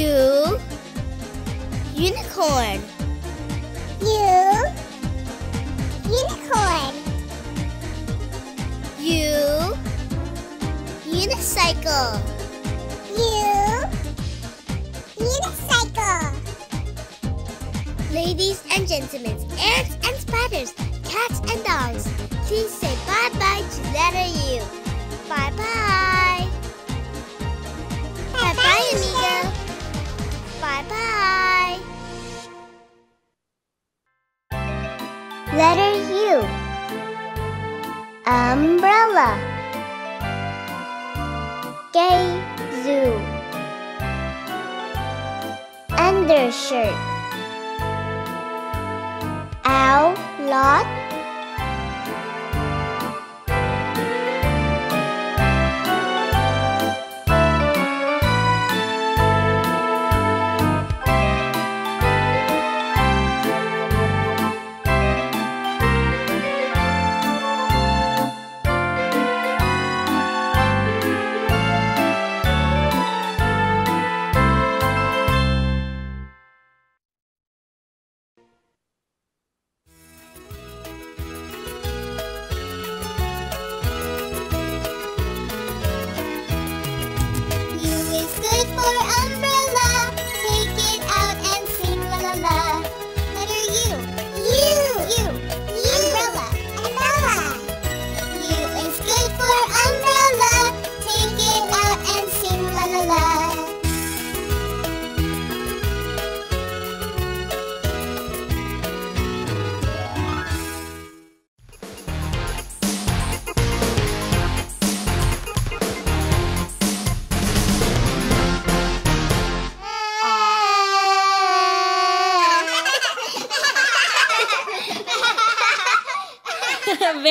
U, unicorn. U, unicorn. U, unicycle. U, unicycle. Ladies and gentlemen, ants and spiders, cats and dogs, please say bye-bye to letter U. Bye-bye. Bye-bye, amigo. Bye-bye. Letter U. Umbrella. Gay zoo. Undershirt. Owl lot.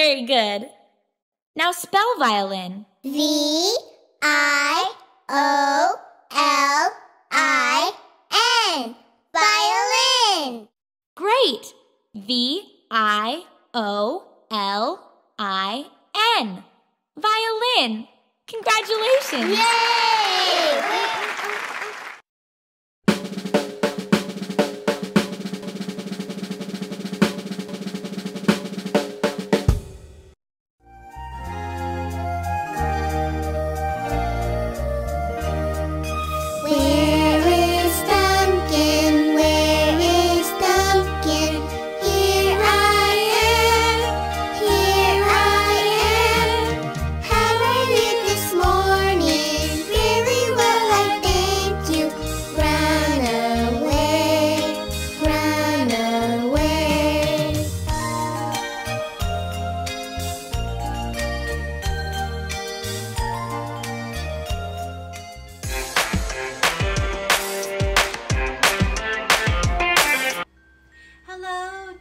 Very good. Now spell violin. V-I-O-L-I-N. Violin. Great. V-I-O-L-I-N. Violin. Congratulations. Yay!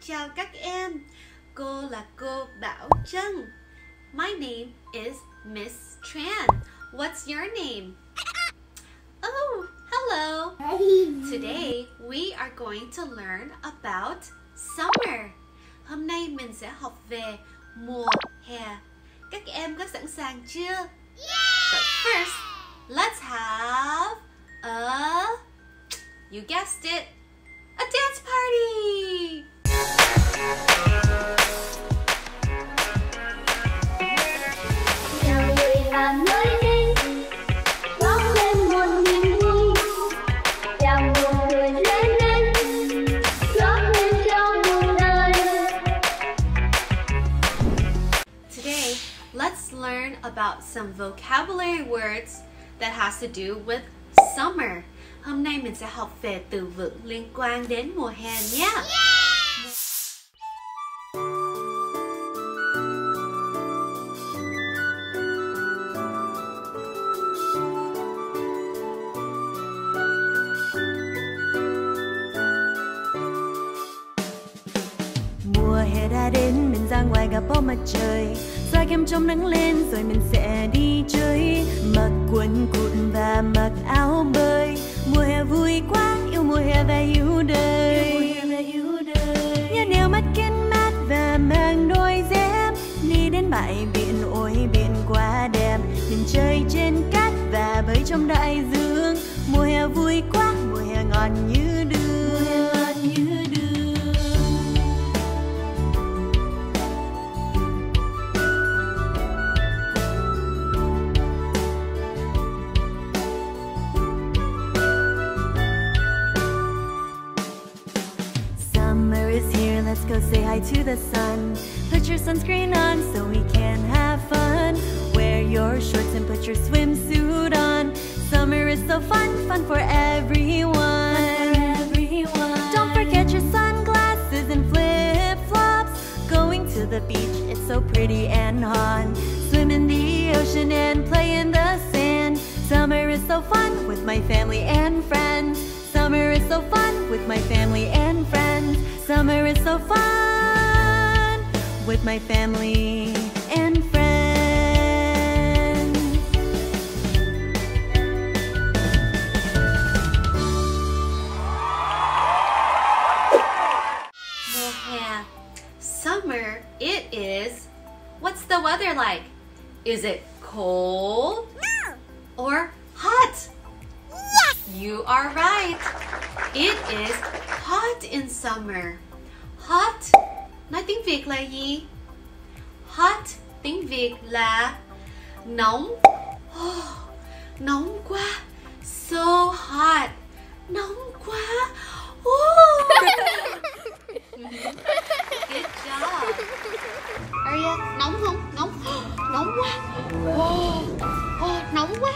Chào các em. Cô là cô Bảo Trân. My name is Ms Tran. What's your name? Oh, hello. Today we are going to learn about summer. Hôm nay mình sẽ học về mùa hè. Các em có sẵn sàng chưa? Yeah. But first, let's have a, you guessed it, a dance party. Today, let's learn about some vocabulary words that has to do with summer. Hôm nay mình sẽ học về từ vựng liên quan đến mùa hè nhé. Đến mình ra ngoài gặp bóng mặt trời, xoay kem trong nắng lên rồi mình sẽ đi chơi, mặc quần cụt và mặc áo bơi. Mùa hè vui quá, yêu mùa hè và yêu đời. Nhớ nèo mắt kính mát và mang đôi dép, đi đến bãi biển, ôi biển quá đẹp, mình chơi trên cát và bơi trong đại dương. Mùa hè vui quá, mùa hè ngon như đường. Let's go say hi to the sun. Put your sunscreen on so we can have fun. Wear your shorts and put your swimsuit on. Summer is so fun, fun for everyone. Don't forget your sunglasses and flip-flops. Going to the beach, it's so pretty and hot. Swim in the ocean and play in the sand. Summer is so fun with my family and friends. Summer is so fun with my family and friends. Summer is so fun with my family and friends. Mùa hè. Summer, it is. What's the weather like? Is it cold? No. Or hot? Yes. You are right. It is hot in summer. Hot nói tiếng Việt là gì? Hot tiếng Việt là nóng. Oh, nóng quá. So hot. Nóng quá. Oh. Good job. Aria, nóng không? Nóng. Nóng quá. Oh. Oh, nóng quá.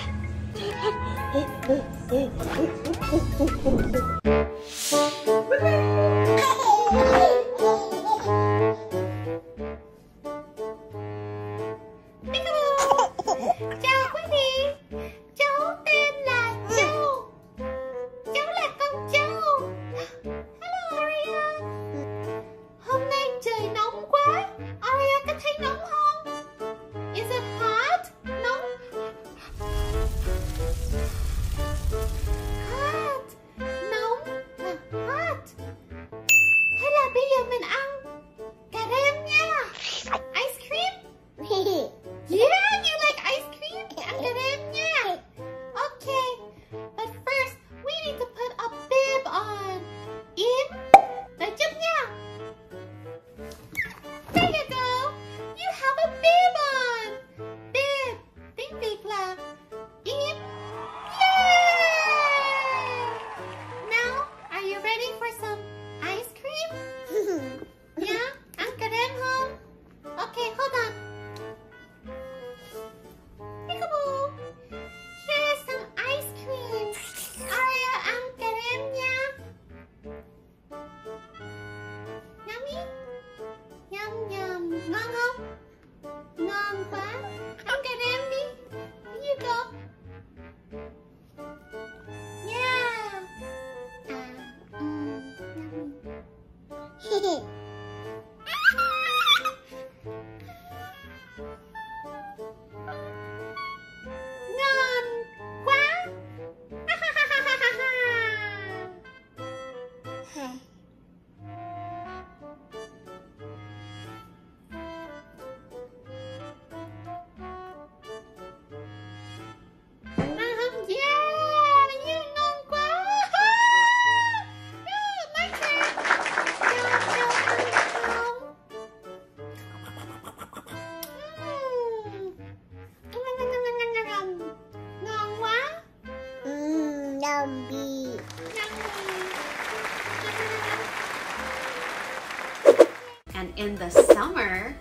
and in the summer,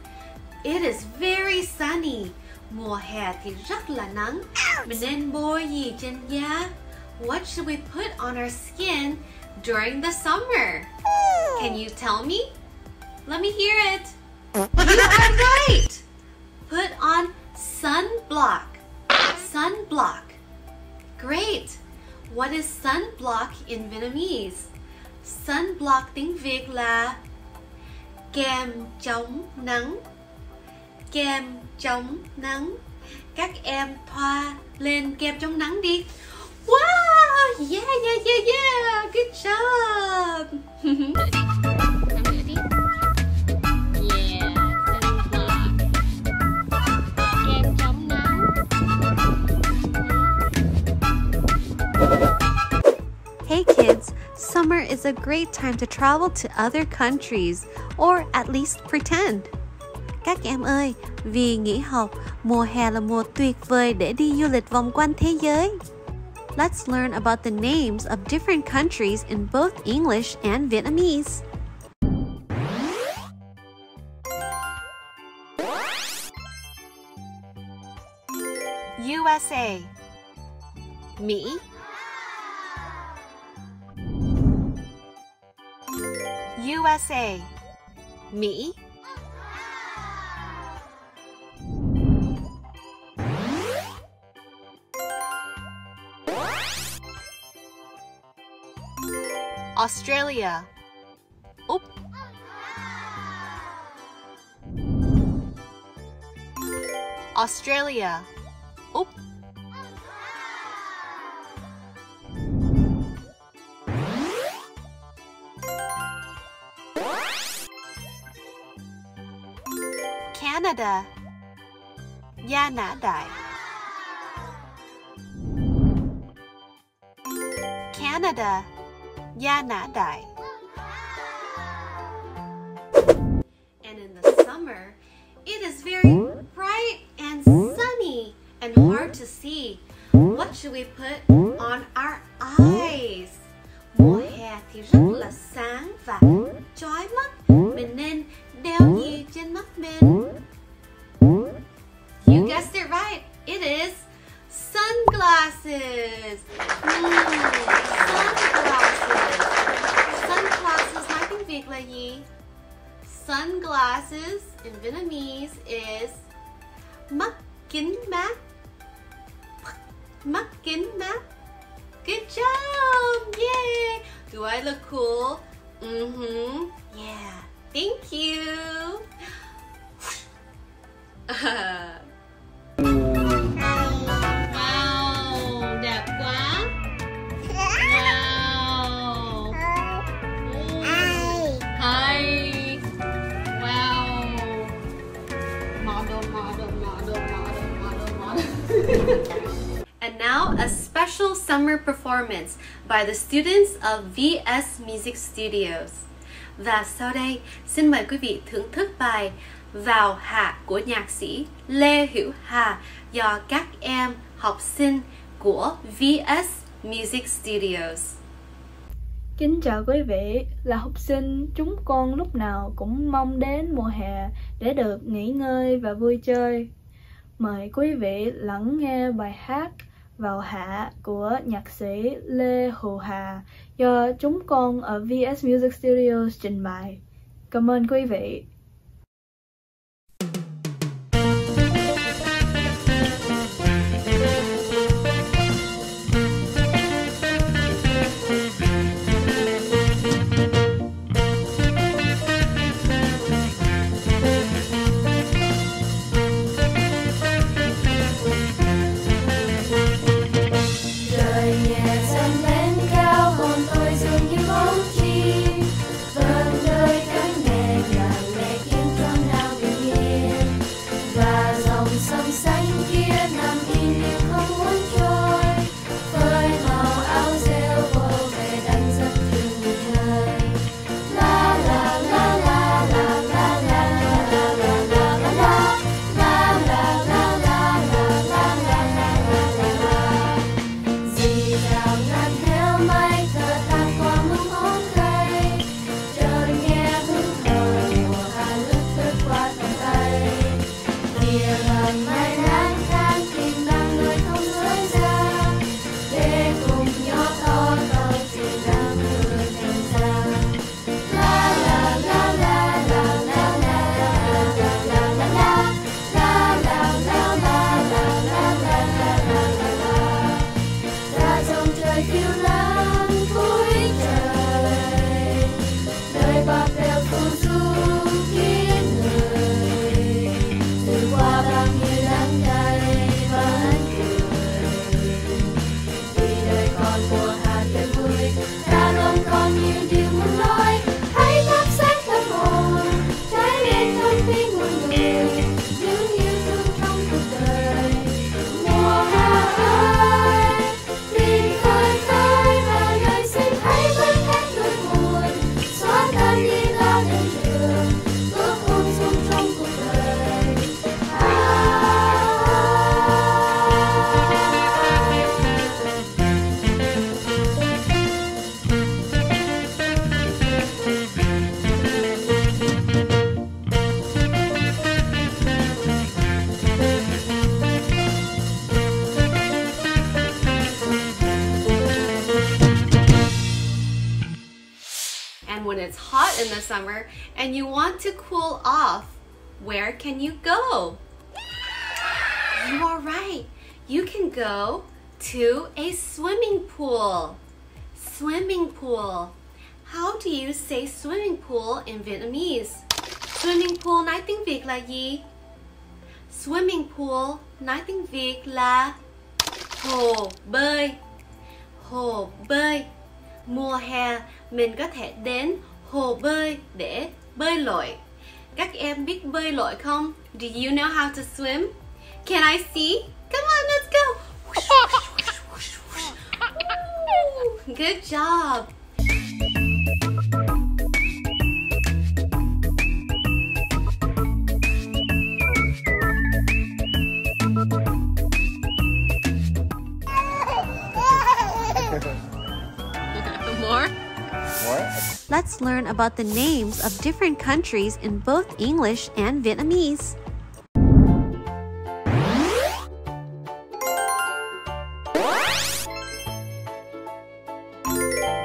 it is very sunny. Mùa hè thì rất là nắng. Mình nên bôi gì trên da? What should we put on our skin during the summer? Can you tell me? Let me hear it. You are right. Put on sunblock. Sunblock. Great. What is sunblock in Vietnamese? Sunblock tiếng Việt là kem chống nắng. Kem chống nắng. Các em thoa lên kem chống nắng đi. Wow! Yeah, yeah, yeah, yeah! Good job! Hey kids, summer is a great time to travel to other countries, or at least pretend. Các em ơi, vì nghỉ học, mùa hè là mùa tuyệt vời để đi du lịch vòng quanh thế giới. Let's learn about the names of different countries in both English and Vietnamese. USA. Mỹ. USA. Mỹ. Australia. Úc. Australia. Úc. Canada. Gia Nã Đại. Canada. Gia Nã Đại. And in the summer, it is very bright and sunny and hard to see. What should we put on our eyes? Mùa hè thì rất là sáng và chói mắt. Mình nên đeo gì trên mắt mình? You guessed it right. It is sunglasses. Sunglasses nói tiếng Việt là gì? Sunglasses in Vietnamese is mắt kính mát. Mắt kính mát. Good job! Yay! Do I look cool? Mm-hmm. Yeah. Thank you. And now a special summer performance by the students of VS Music Studios. Và sau đây xin mời quý vị thưởng thức bài Vào Hạ của nhạc sĩ Lê Hữu Hà do các em học sinh của VS Music Studios. Kính chào quý vị, là học sinh chúng con lúc nào cũng mong đến mùa hè để được nghỉ ngơi và vui chơi. Mời quý vị lắng nghe bài hát Vào Hạ của nhạc sĩ Lê Hồ Hà do chúng con ở VS Music Studios trình bày. Cảm ơn quý vị. Hãy subscribe cho kênh Ghiền Mì Gõ để không bỏ lỡ những video hấp dẫn. the summer and you want to cool off, where can you go? You are right. You can go to a swimming pool. Swimming pool. How do you say swimming pool in Vietnamese? Swimming pool nói tiếng Việt là gì? Swimming pool nói tiếng Việt là hồ bơi. Hồ bơi. Mùa hè mình có thể đến hồ bơi để bơi lội. Các em biết bơi lội không? Do you know how to swim? Can I see? Come on, let's go! Ooh, good job! More? More? Let's learn about the names of different countries in both English and Vietnamese.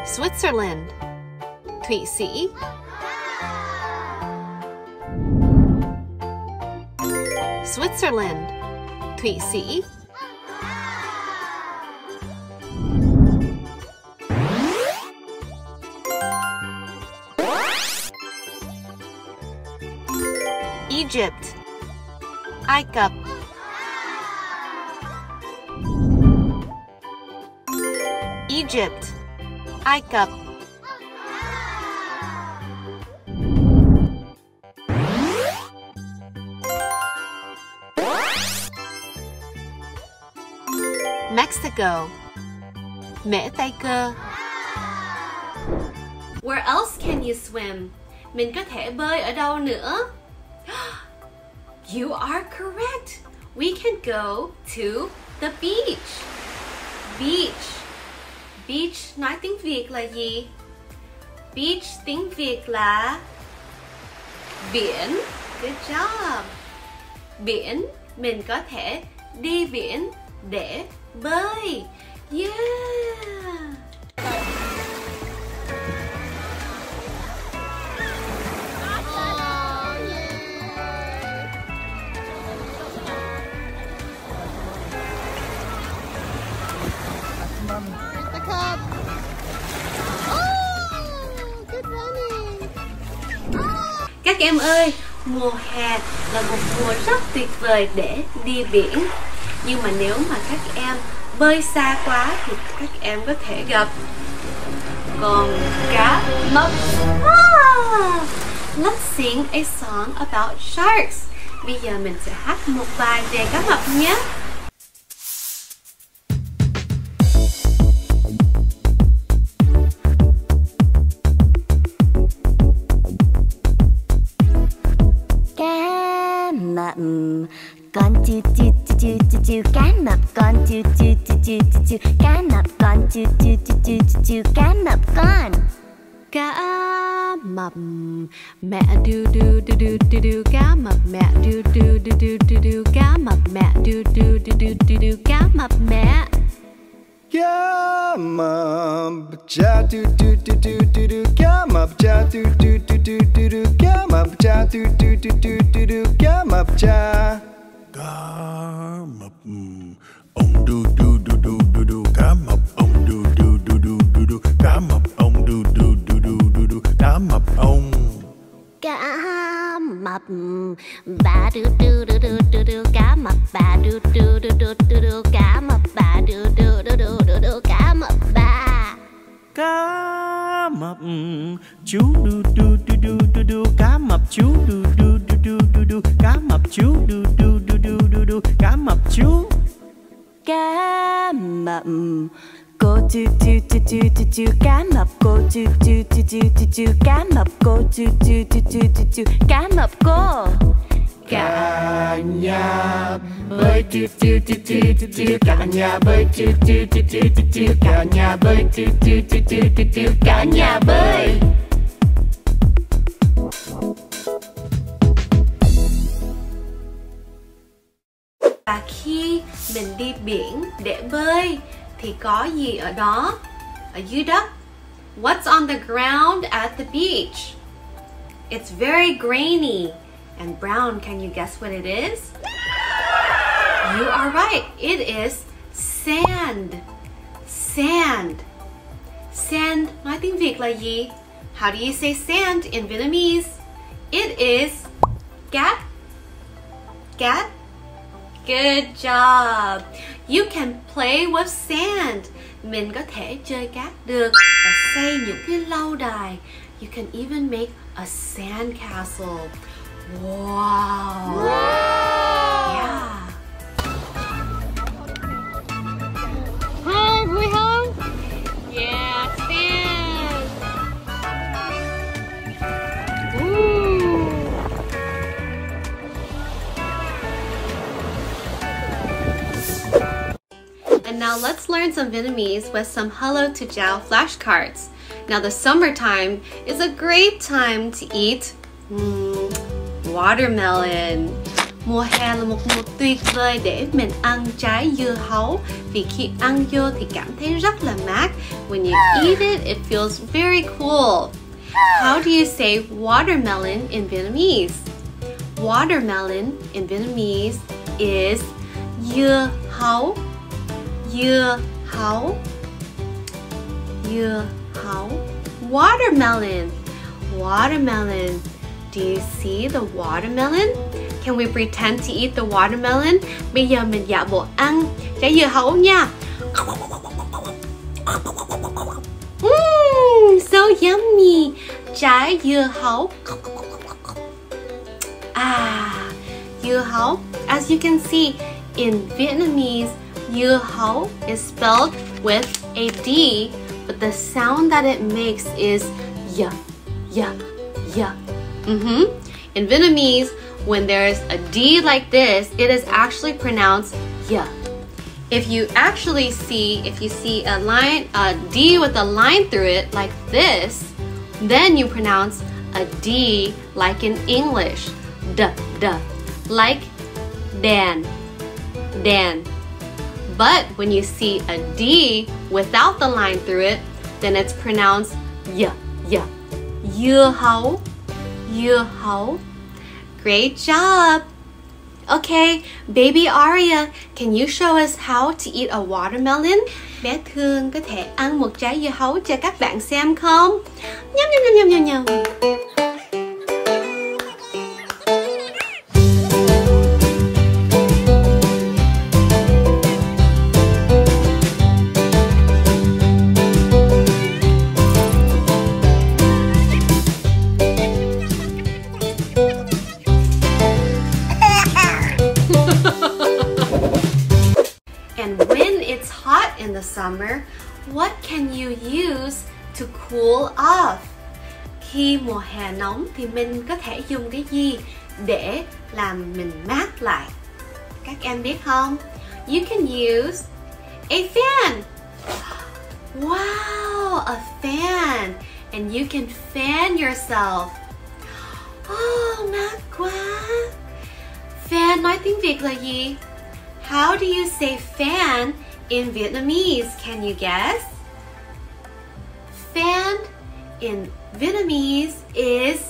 Switzerland, Thụy Sĩ. Switzerland, Thụy Sĩ. Egypt, Ai Cập. Egypt, Ai Cập. Mexico, Mễ Tây Cơ. Where else can you swim? Mình có thể bơi ở đâu nữa? You are correct. We can go to the beach. Beach. Beach nói tiếng Việt là gì? Beach tiếng Việt là biển. Good job. Biển, mình có thể đi biển để bơi. Yeah. Các em ơi, mùa hè là một mùa rất tuyệt vời để đi biển. Nhưng mà nếu mà các em bơi xa quá thì các em có thể gặp con cá mập. Let's sing a song about sharks. Bây giờ mình sẽ hát một bài về cá mập nhé. Con chu chu chu chu chu chu cá mập, con chu chu chu chu chu chu cá mập, con chu chu chu chu chu chu cá mập con. Cá mập mẹ đu đu đu đu đu đu cá mập mẹ đu đu đu đu đu đu cá mập mẹ đu đu đu đu đu đu cá mập mẹ. Cá mập cha tu tu tu tu tu tu cá mập cha tu tu tu tu tu tu cá mập cha tu tu tu tu tu tu cá mập cha. Cá mập ông đu đu đu đu đu đu cá mập ông đu đu đu đu đu đu cá mập ông đu đu đu đu đu đu cá mập ông. Cá mập bà đu đu đu đu đu đu cá mập bà đu đu đu đu đu đu cá mập bà đu đu đu đu đu đu cá mập bà. Cá mập chú đu đu đu đu đu đu cá mập chú đu đu đu đu đu đu cá mập chú đu đu đu đu đu đu cá mập chú. Cá mập cô chu chu chu chu chu chu cá mập cô chu chu chu chu chu chu cá mập cô chu chu chu chu chu chu cá mập cô. Cả nhà bơi chu chu chu chu chu chu cả nhà bơi chu chu chu chu chu chu cả nhà bơi chu chu chu chu chu chu cả nhà bơi. Và khi mình đi biển để bơi thì có gì ở đó? Ở dưới đất. What's on the ground at the beach? It's very grainy and brown. Can you guess what it is? You are right. It is sand. Sand. Sand nói tiếng Việt là gì? How do you say sand in Vietnamese? It is cát. Cát. Good job. You can play with sand. Mình có thể chơi cát được và xây những cái lâu đài. You can even make a sand castle. Wow. Wow. Yeah. Home, we home? Yeah, sand. Ooh. And now let's learn some Vietnamese with some Hello to Chào flashcards. Now the summertime is a great time to eat watermelon. Mùa hè là một mùa tuyệt vời để mình ăn trái dưa hấu vì khi ăn vô thì cảm thấy rất là mát. When you eat it, it feels very cool. How do you say watermelon in Vietnamese? Watermelon in Vietnamese is dưa hấu. Dưa hấu. Dưa hấu. Watermelon. Watermelon. Do you see the watermelon? Can we pretend to eat the watermelon? Bây giờ mình giả bộ ăn trái dưa hấu nha. So yummy. Trái dưa hấu. Ah, dưa hấu. As you can see, in Vietnamese, dưa hấu is spelled with a D, but the sound that it makes is y, y, y. In Vietnamese, when there is a D like this, it is actually pronounced y. If you see a line, a D with a line through it like this, then you pronounce a D like in English, d, d, like dan, dan. But when you see a D without the line through it, then it's pronounced y, y. Dưa hấu. Dưa hấu. Great job! Okay, Baby Aria, can you show us how to eat a watermelon? Bé Thương có thể ăn một trái dưa hấu cho các bạn xem không? Nhâm nhâm nhâm nhâm nhâm nhâm. Summer, what can you use to cool off? Khi mùa hè nóng thì mình có thể dùng cái gì để làm mình mát lại? Các em biết không? You can use a fan. Wow, a fan. And you can fan yourself. Oh, mát quá. Fan nói tiếng Việt là gì? How do you say fan in Vietnamese? Can you guess? Fan in Vietnamese is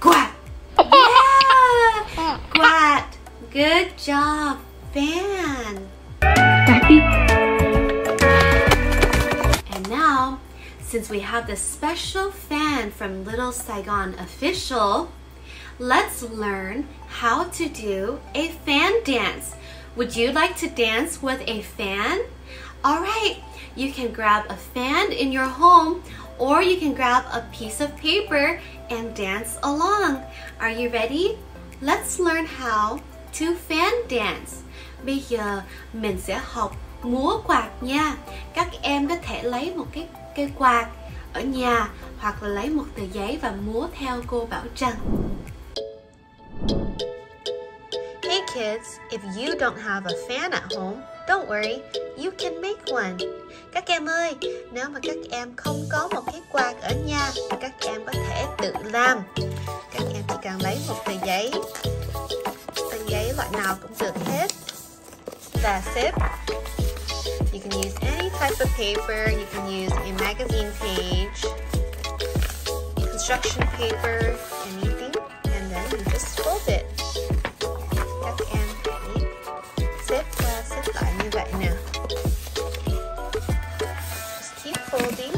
quạt. Yeah! Quạt. Good job, fan. And now, since we have the special fan from Little Saigon Official, let's learn how to do a fan dance. Would you like to dance with a fan? Alright, you can grab a fan in your home or you can grab a piece of paper and dance along. Are you ready? Let's learn how to fan dance. Bây giờ mình sẽ học múa quạt nha. Các em có thể lấy một cái cây quạt ở nhà hoặc là lấy một tờ giấy và múa theo cô Bảo Trân. Hey kids, if you don't have a fan at home, don't worry, you can make one. Các em ơi, nếu mà các em không có một cái quạt ở nhà, các em có thể tự làm. Các em chỉ cần lấy một tờ giấy loại nào cũng được hết. That's it. You can use any type of paper, you can use a magazine page. construction paper, anything, and then you just fold it. Tuck and ready. Sit lah, you got enough. Just keep folding.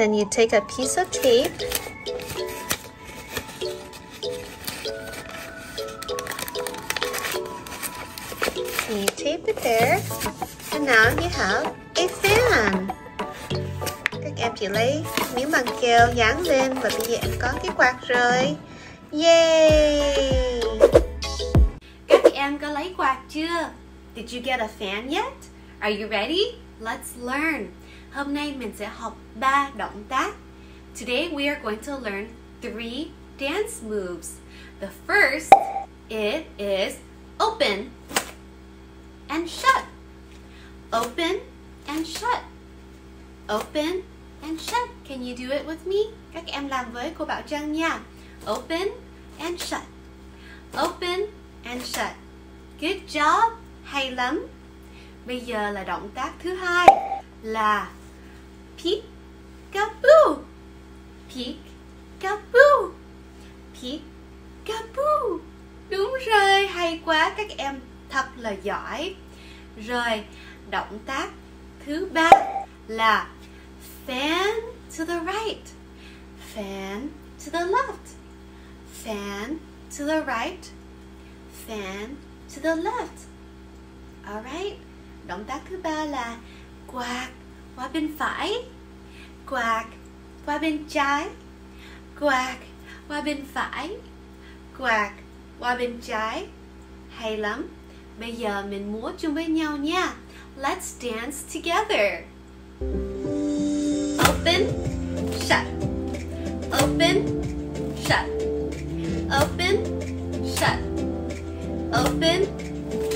Then you take a piece of tape and you tape it there, and now you have a fan. Các em chỉ lấy miếng bằng keo dán lên và bây giờ em có cái quạt rồi. Yay! Các em có lấy quạt chưa? Did you get a fan yet? Are you ready? Let's learn. Hôm nay mình sẽ học 3 động tác. Today we are going to learn 3 dance moves. The first, it is open and shut. Open and shut. Open and shut. Can you do it with me? Các em làm với cô Bảo Trân nha. Open and shut. Open and shut. Good job. Hay lắm. Bây giờ là động tác thứ hai là peek-a-boo, peek-a-boo, peek-a-boo. Đúng rồi, hay quá, các em thật là giỏi. Rồi, động tác thứ ba là fan to the right, fan to the left, fan to the right, fan to the left. Alright, động tác thứ ba là quạt qua bên phải, quạt qua bên trái, quạt qua bên phải, quạt qua bên trái. Hay lắm. Bây giờ mình múa chung với nhau nha. Let's dance together. Open, shut. Open, shut. Open, shut. Open,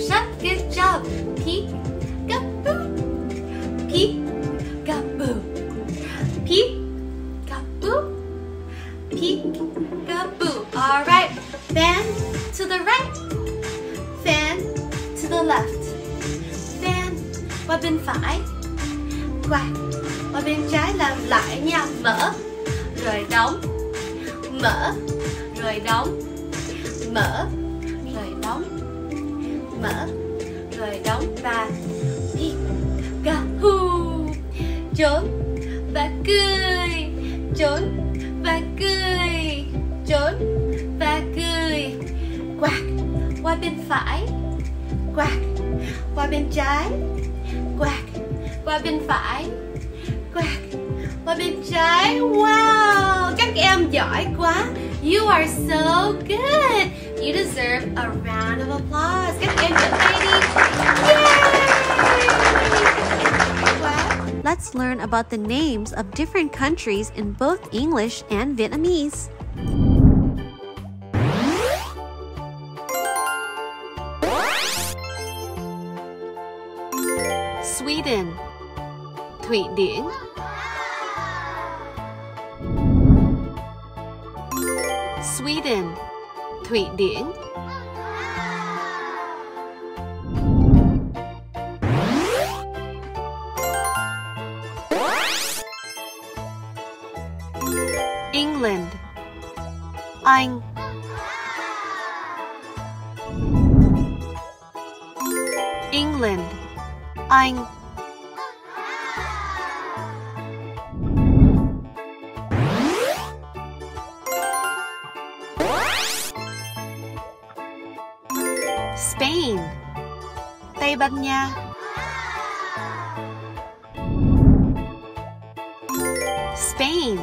shut. Good job. Peek, go, boop. Peek-a-boo, peek-a-boo, peek-a-boo. All right, fan to the right, fan to the left, fan qua bên phải, quạt qua bên trái. Làm lại nha, mở, rồi đóng, mở, rồi đóng, mở, rồi đóng, mở, rồi đóng. Và trốn và cười, trốn và cười, trốn và cười. Quạt qua bên phải, quạt qua bên trái, quạt qua bên phải, quạt qua bên trái. Wow, các em giỏi quá. You are so good. You deserve a round of applause. Các em giỏi tay đi. Yay! Let's learn about the names of different countries in both English and Vietnamese. Sweden, Thụy Điển. Sweden, Thụy Điển. England, Anh. England, Anh. Spain, Tây Ban Nha. Spain,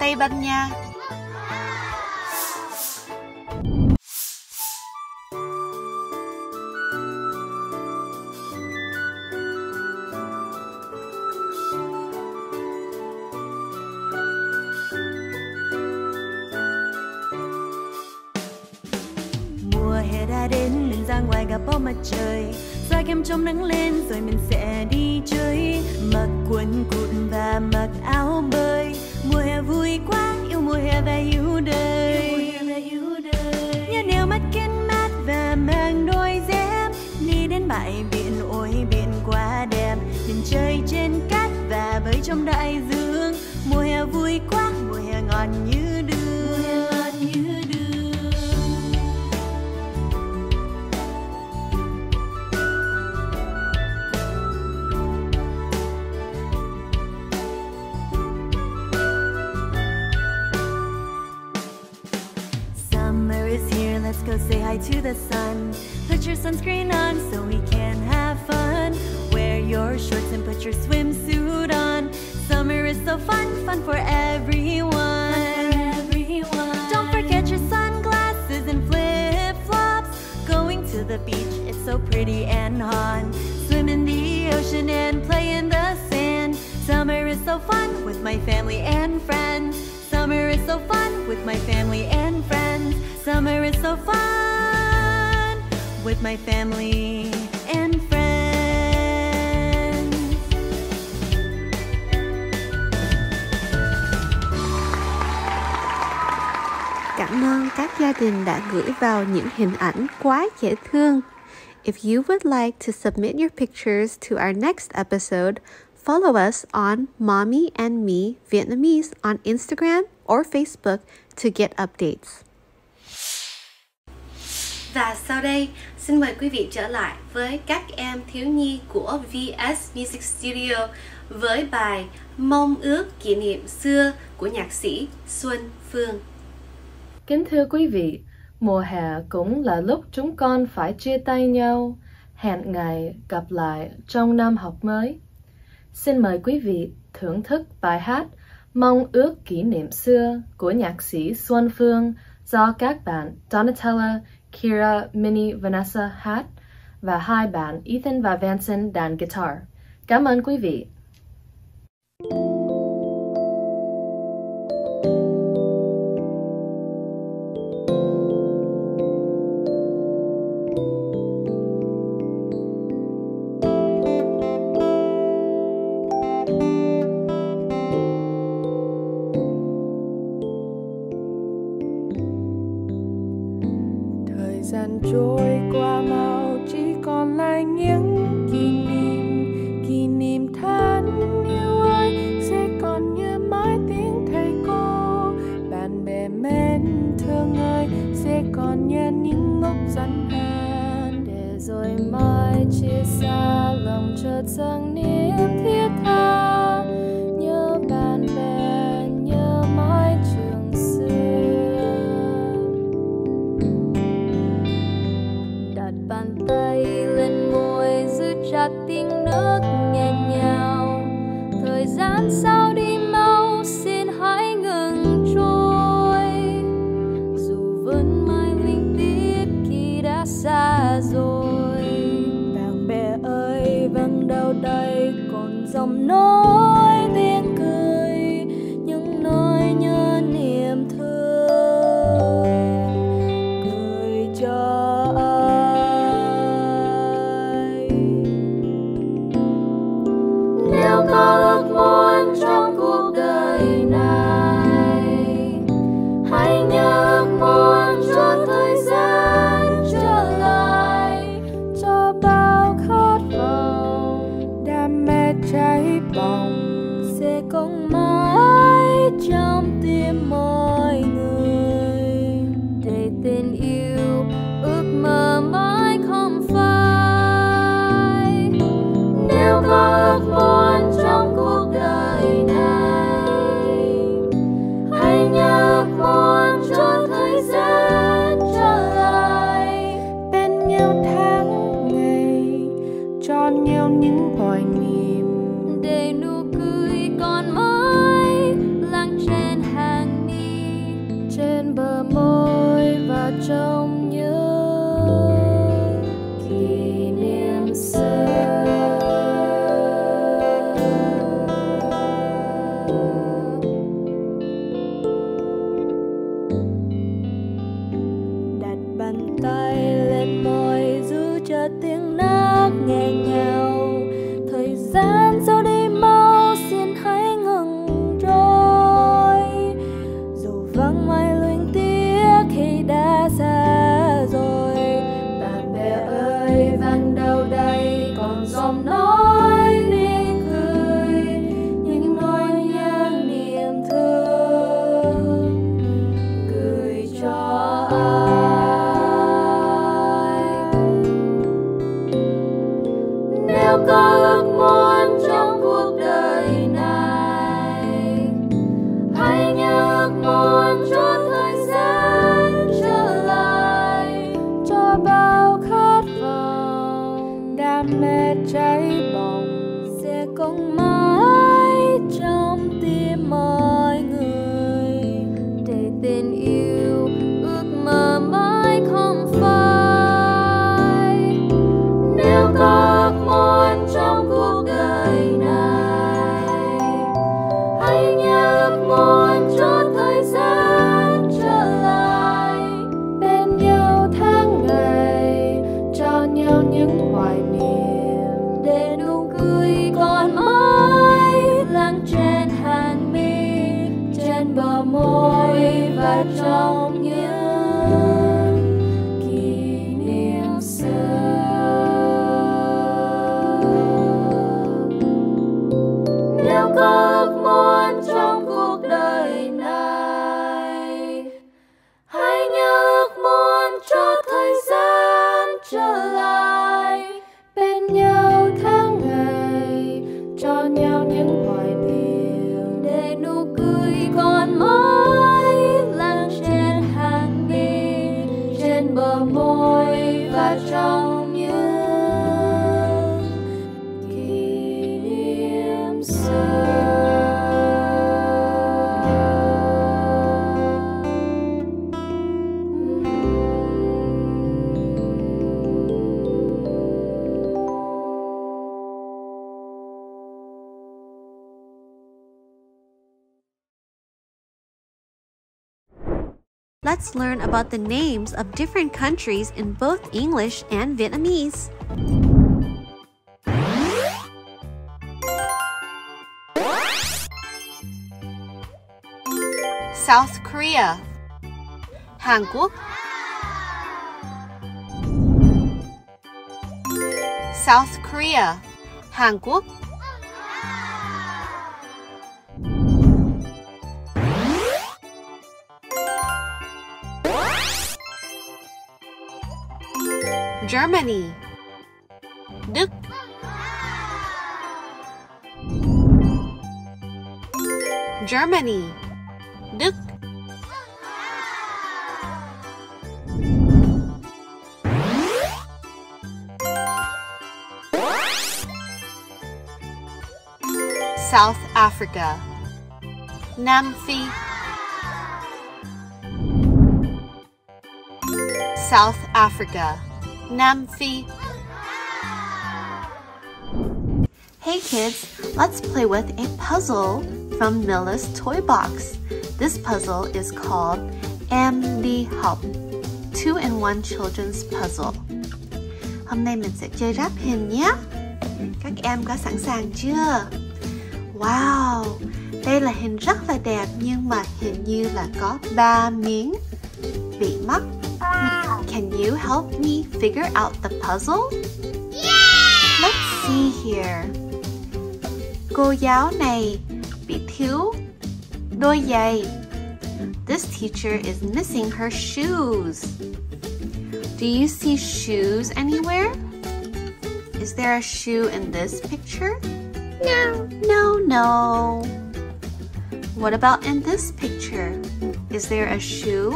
Tây Ban Nha. Mùa hè đã đến, mình ra ngoài gặp bóng mặt trời, ra kem chống nắng lên rồi mình sẽ đi chơi. Mặc quần Biển trời trên cát và bơi trong đại dương. Mùa hè vui quá, mùa hè ngọt như đường. Let's go say hi to the sun. Put your sunscreen on so we can have fun. Wear your shorts and put your swimsuit on. Summer is so fun, fun for everyone. Don't forget your sunglasses and flip-flops. Going to the beach, it's so pretty and hot. Swim in the ocean and play in the sand. Summer is so fun with my family and friends. Summer is so fun with my family and friends. Summer is so fun with my family and friends. Cảm ơn các gia đình đã gửi vào những hình ảnh quá dễ thương. If you would like to submit your pictures to our next episode, follow us on Mommy and Me Vietnamese on Instagram or Facebook to get updates. Và sau đây, xin mời quý vị trở lại với các em thiếu nhi của VS Music Studio với bài Mong ước kỷ niệm xưa của nhạc sĩ Xuân Phương. Kính thưa quý vị, mùa hè cũng là lúc chúng con phải chia tay nhau, hẹn ngày gặp lại trong năm học mới. Xin mời quý vị thưởng thức bài hát Mong ước kỷ niệm xưa của nhạc sĩ Xuân Phương do các bạn Donatella, Kira, Minnie, Vanessa hát và hai bạn Ethan và Vincent đàn guitar. Cảm ơn quý vị. Để nụ cười còn mãi lắng trên hàng mi. Let's learn about the names of different countries in both English and Vietnamese. South Korea, Hàn Quốc. South Korea, Hàn Quốc. Germany, Đức. Germany, Đức. South Africa, Nam Phi. South Africa, Nam Phi. Hey kids, let's play with a puzzle from Milla's toy box. This puzzle is called MD Học, 2-in-1 children's puzzle. Hôm nay mình sẽ chơi ráp hình nhé. Các em có sẵn sàng chưa? Wow, đây là hình rất là đẹp nhưng mà hình như là có 3 miếng bị mất. Can you help me figure out the puzzle? Yeah! Let's see here. Cô giáo này bị thiếu đôi giày. This teacher is missing her shoes. Do you see shoes anywhere? Is there a shoe in this picture? No. No, no. What about in this picture? Is there a shoe?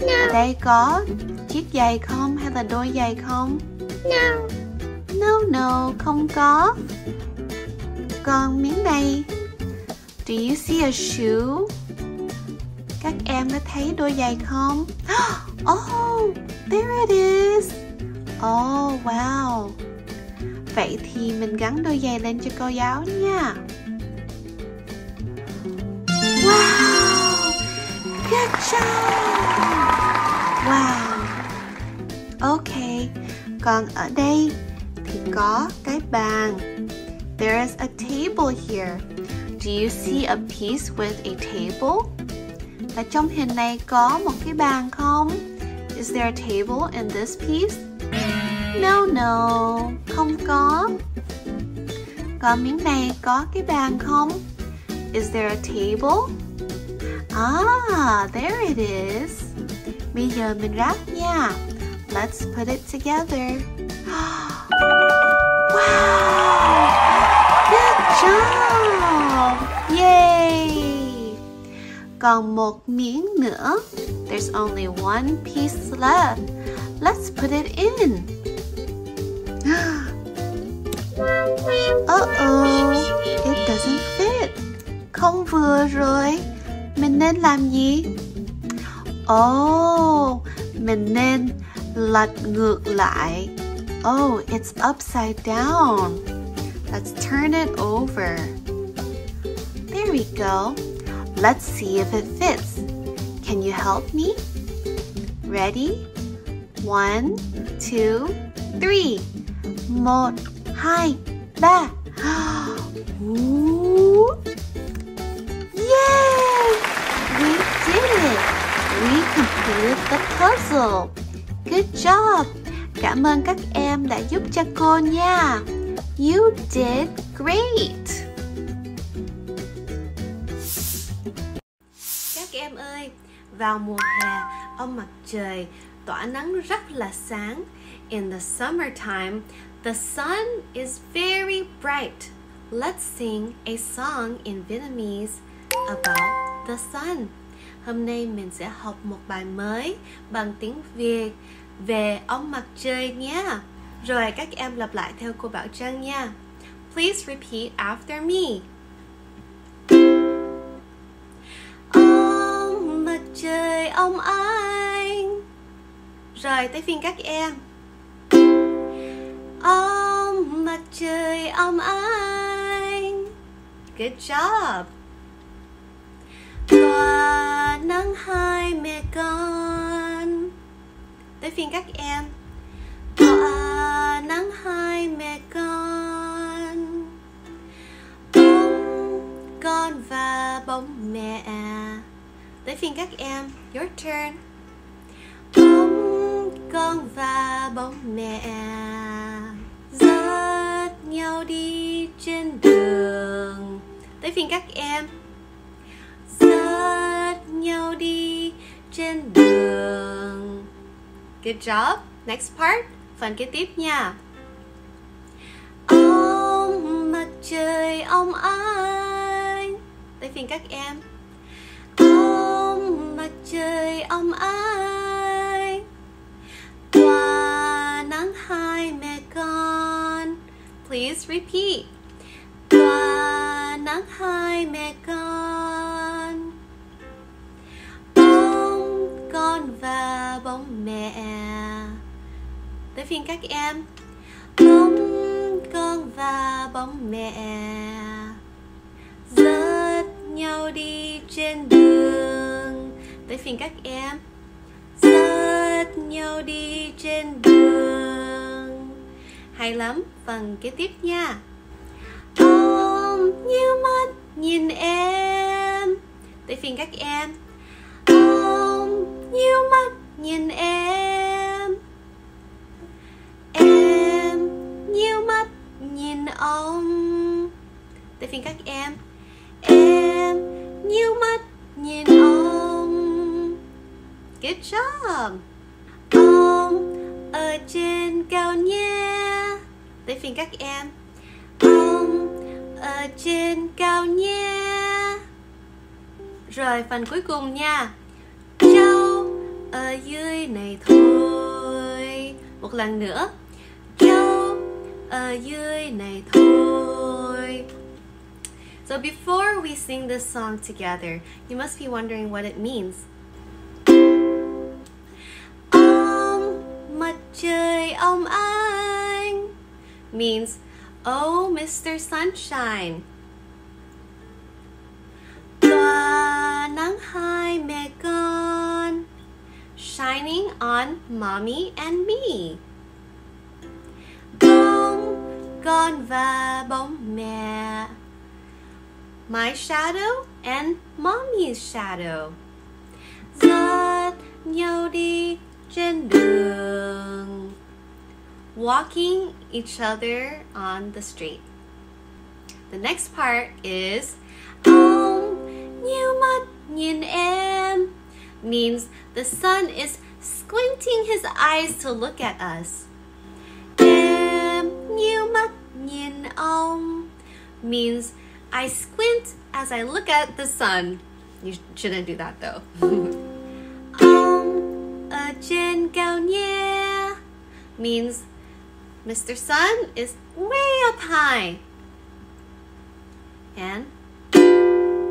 No. Ở đây có chiếc giày không hay là đôi giày không? No. No, no, không có. Còn miếng này. Do you see a shoe? Các em có thấy đôi giày không? Oh, there it is. Oh, wow. Vậy thì mình gắn đôi giày lên cho cô giáo nha. Wow, good job. Wow. Ok, còn ở đây thì có cái bàn. There is a table here. Do you see a piece with a table? Và trong hình này có một cái bàn không? Is there a table in this piece? No, no, không có. Còn miếng này có cái bàn không? Is there a table? Ah, there it is. Bây giờ mình ráp nha. Let's put it together. Wow! Good job! Yay! Còn một miếng nữa. There's only one piece left. Let's put it in. Uh-oh! It doesn't fit. Không vừa rồi. Mình nên làm gì? Oh, mình nên lật ngược lại. Oh, it's upside down. Let's turn it over. There we go. Let's see if it fits. Can you help me? Ready? 1, 2, 3. 1, 2, 3. Ooh. Yay! We did it. We completed the puzzle. Good job. Cảm ơn các em đã giúp cho cô nha. You did great. Các em ơi, vào mùa hè, ông mặt trời tỏa nắng rất là sáng. In the summertime, the sun is very bright. Let's sing a song in Vietnamese about the sun. Hôm nay mình sẽ học một bài mới bằng tiếng Việt về ông mặt trời nhé. Rồi các em lặp lại theo cô Bảo Trân nha. Please repeat after me. Ông mặt trời ông anh. Rồi tới phiên các em. Ông mặt trời ông anh. Good job. Toàn nắng hai mẹ con. Tới phiên các em. Tỏa nắng hai mẹ con, bóng con và bóng mẹ. Tới phiên các em. Your turn. Bóng con và bóng mẹ dắt nhau đi trên đường. Tới phiên các em. Dắt nhau đi trên đường. Good job. Next part. Phần kế tiếp nha. Ông mặt trời ông anh. Tới phiên các em. Ông mặt trời ông anh, tỏa nắng hai mẹ con. Please repeat. Tỏa nắng hai mẹ con, bóng con và bóng mẹ. Tới phiên các em. Bóng con và bóng mẹ dắt nhau đi trên đường. Tới phiên các em. Dắt nhau đi trên đường. Hay lắm. Phần kế tiếp nha. Ôm như mắt nhìn em. Tới phiên các em. Ôm như mắt nhìn em, em như mắt nhìn ông. Tới phiên các em. Em như mắt nhìn ông. Good job. Ông ở trên cao nhé. Tới phiên các em. Ông ở trên cao nhé. Rồi phần cuối cùng nha. Cháu ở dưới này thôi. Một lần nữa. Cháu ở dưới này thôi. So before we sing this song together, you must be wondering what it means. Ông mặt trời ông anh means, oh Mr. Sunshine. Tỏa nắng hai mẹ con, shining on mommy and me. Bóng con và bóng mẹ, my shadow and mommy's shadow, dắt nhau đi trên đường. Walking each other on the street. The next part is ông như mắt nhìn em means the sun is squinting his eyes to look at us. Em như mắt nhìn ông means I squint as I look at the sun. You shouldn't do that though. Ông ở trên cao nhé means Mr. Sun is way up high. And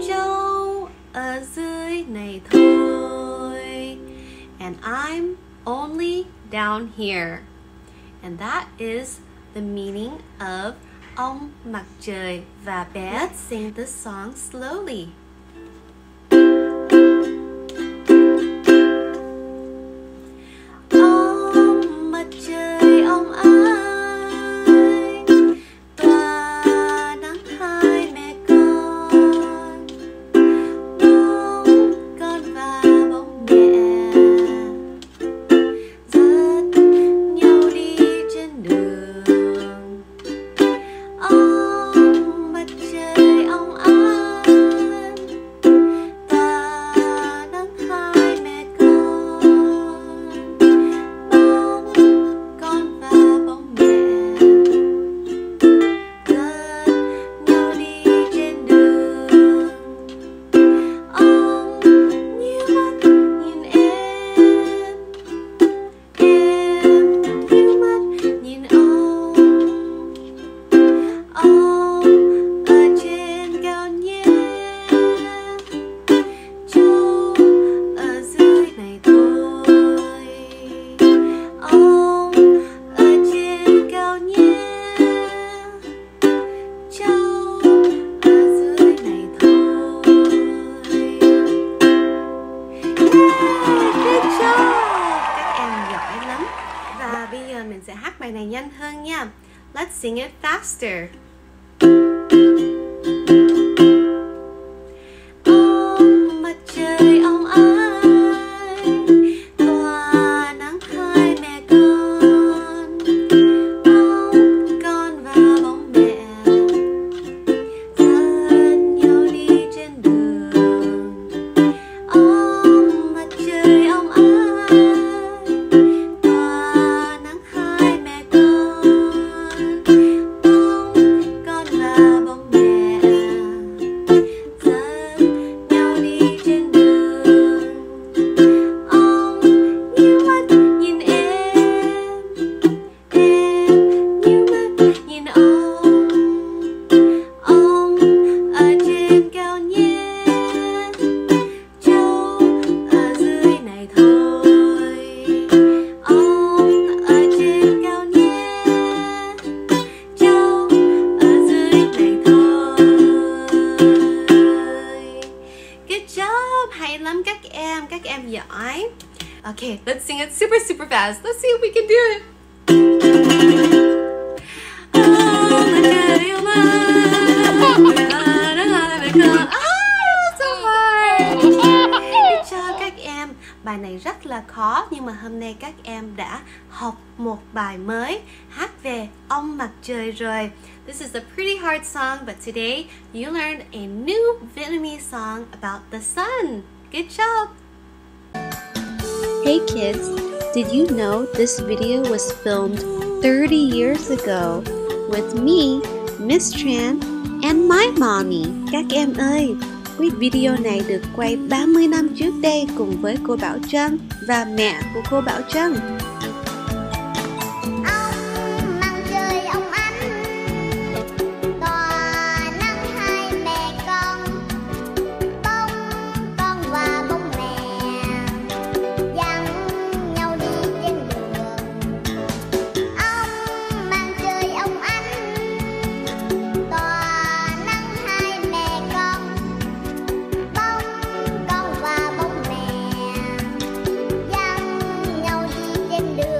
Châu ở dưới này thôi. And I'm only down here. And that is the meaning of ông mặt trời và bé. Let's sing this song slowly. Ông mặt trời ông ai, tỏa nắng hai mẹ con, bóng con và bóng mẹ dắt nhau đi trên đường. Ông mặt trời ông an, Let's sing it faster. Okay, let's sing it super, super fast. Let's see if we can do it. So hard. Good job các em. Bài này rất là khó, nhưng mà hôm nay các em đã học một bài mới, hát về Ông Mặt Trời rồi. This is a pretty hard song, but today you learned a new Vietnamese song about the sun. Good job. Hey kids, did you know this video was filmed 30 years ago with me, Ms Tran, and my mommy? Các em ơi, clip video này được quay 30 năm trước đây cùng với cô Bảo Trân và mẹ của cô Bảo Trân. Hãy subscribe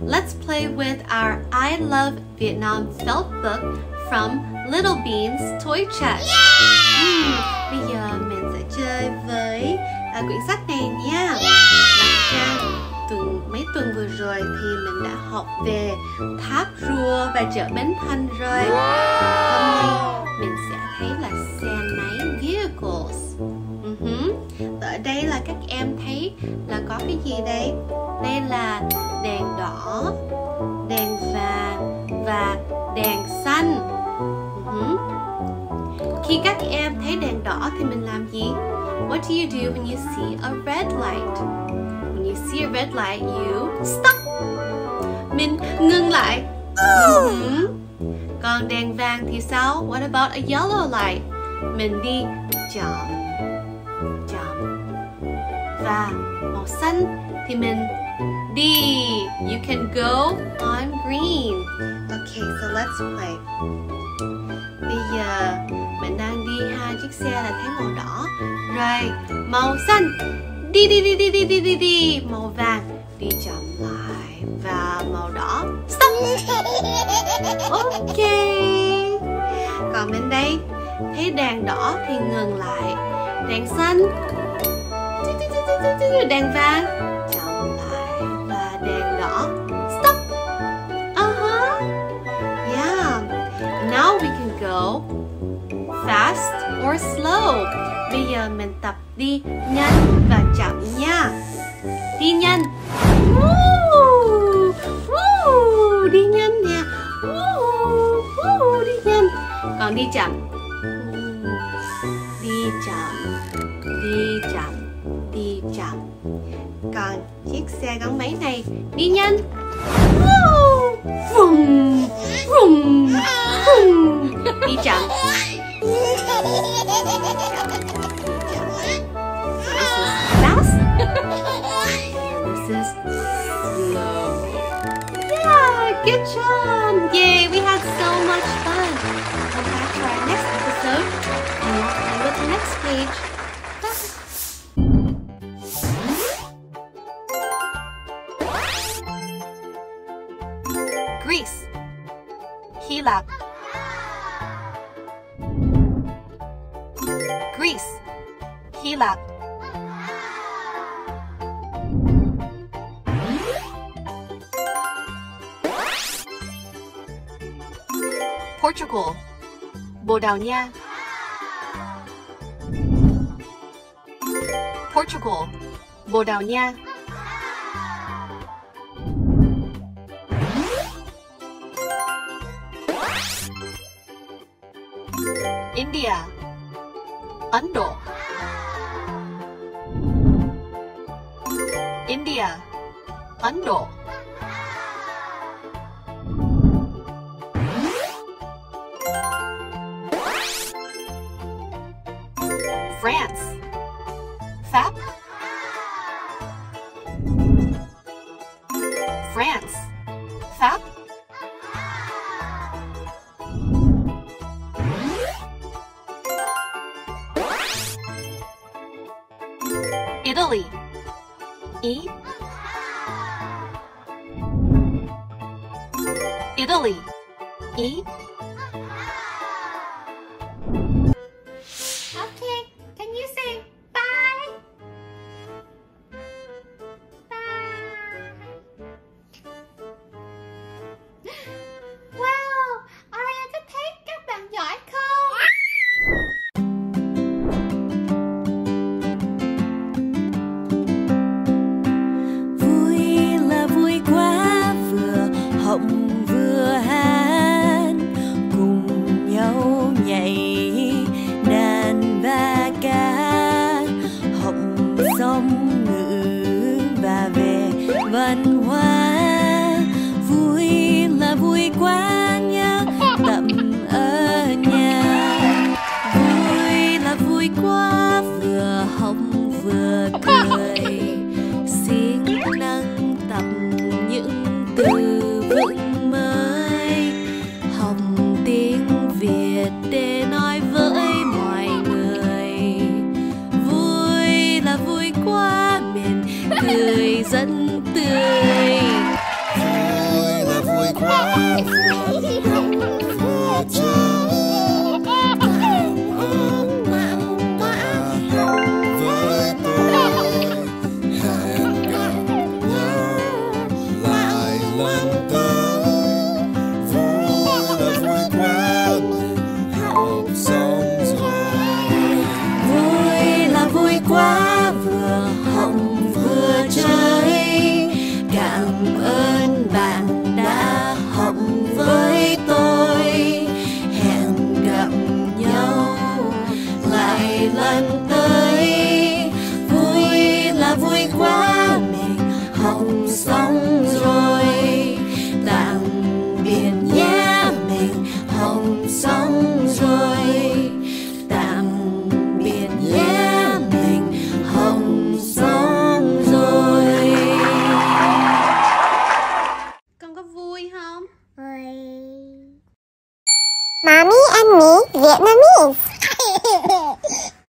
let's play with our I Love Vietnam felt book from Little Bean's Toy Chest. Yeah! Bây giờ mình sẽ chơi với quyển sách này nha. Yeah! Mấy tuần vừa rồi thì mình đã học về tháp rùa và chợ Bến Thành rồi. Wow! Hôm nay mình sẽ thấy là xe máy vehicles. Ở đây là các em thấy là có cái gì đây? Đây là đèn đỏ, đèn vàng và đèn xanh. Khi các em thấy đèn đỏ thì mình làm gì? What do you do when you see a red light? When you see a red light, you stop. Mình ngừng lại. Còn đèn vàng thì sao? What about a yellow light? Mình đi chậm. Và màu xanh thì mình đi. You can go on green. Okay, so let's play. Bây giờ mình đang đi hai chiếc xe là thấy màu đỏ. Rồi, màu xanh đi đi đi đi đi đi đi đi. Màu vàng đi chậm lại. Và màu đỏ stop. Ok. Còn bên đây thấy đèn đỏ thì ngừng lại. Đèn xanh, đèn vàng chậm lại và đèn đỏ stop. Yeah. Now we can go fast or slow. Bây giờ mình tập đi nhanh và chậm nha. Đi nhanh. Đi nhanh nha. Đi nhanh. Còn đi chậm. Đi chậm. Đi chậm. Đi chậm. Còn chiếc xe gắn máy này đi nhanh. Vum, vum, vum. Đi chậm. This is fast. This is slow. Yeah, good job. Yay, we had so much fun. Come back to our next episode and we'll play with the next page. Greece, Helab, Portugal, Bodaunia, Portugal, Bodaunia, India, Ando, India, Ando, France, Fab, France, Fab. Italy, E, Italy, E. Okay, can you say bye? Bye. Wow, Ariana thấy các bạn giỏi không? Vừa hát Mommy and Me Vietnamese.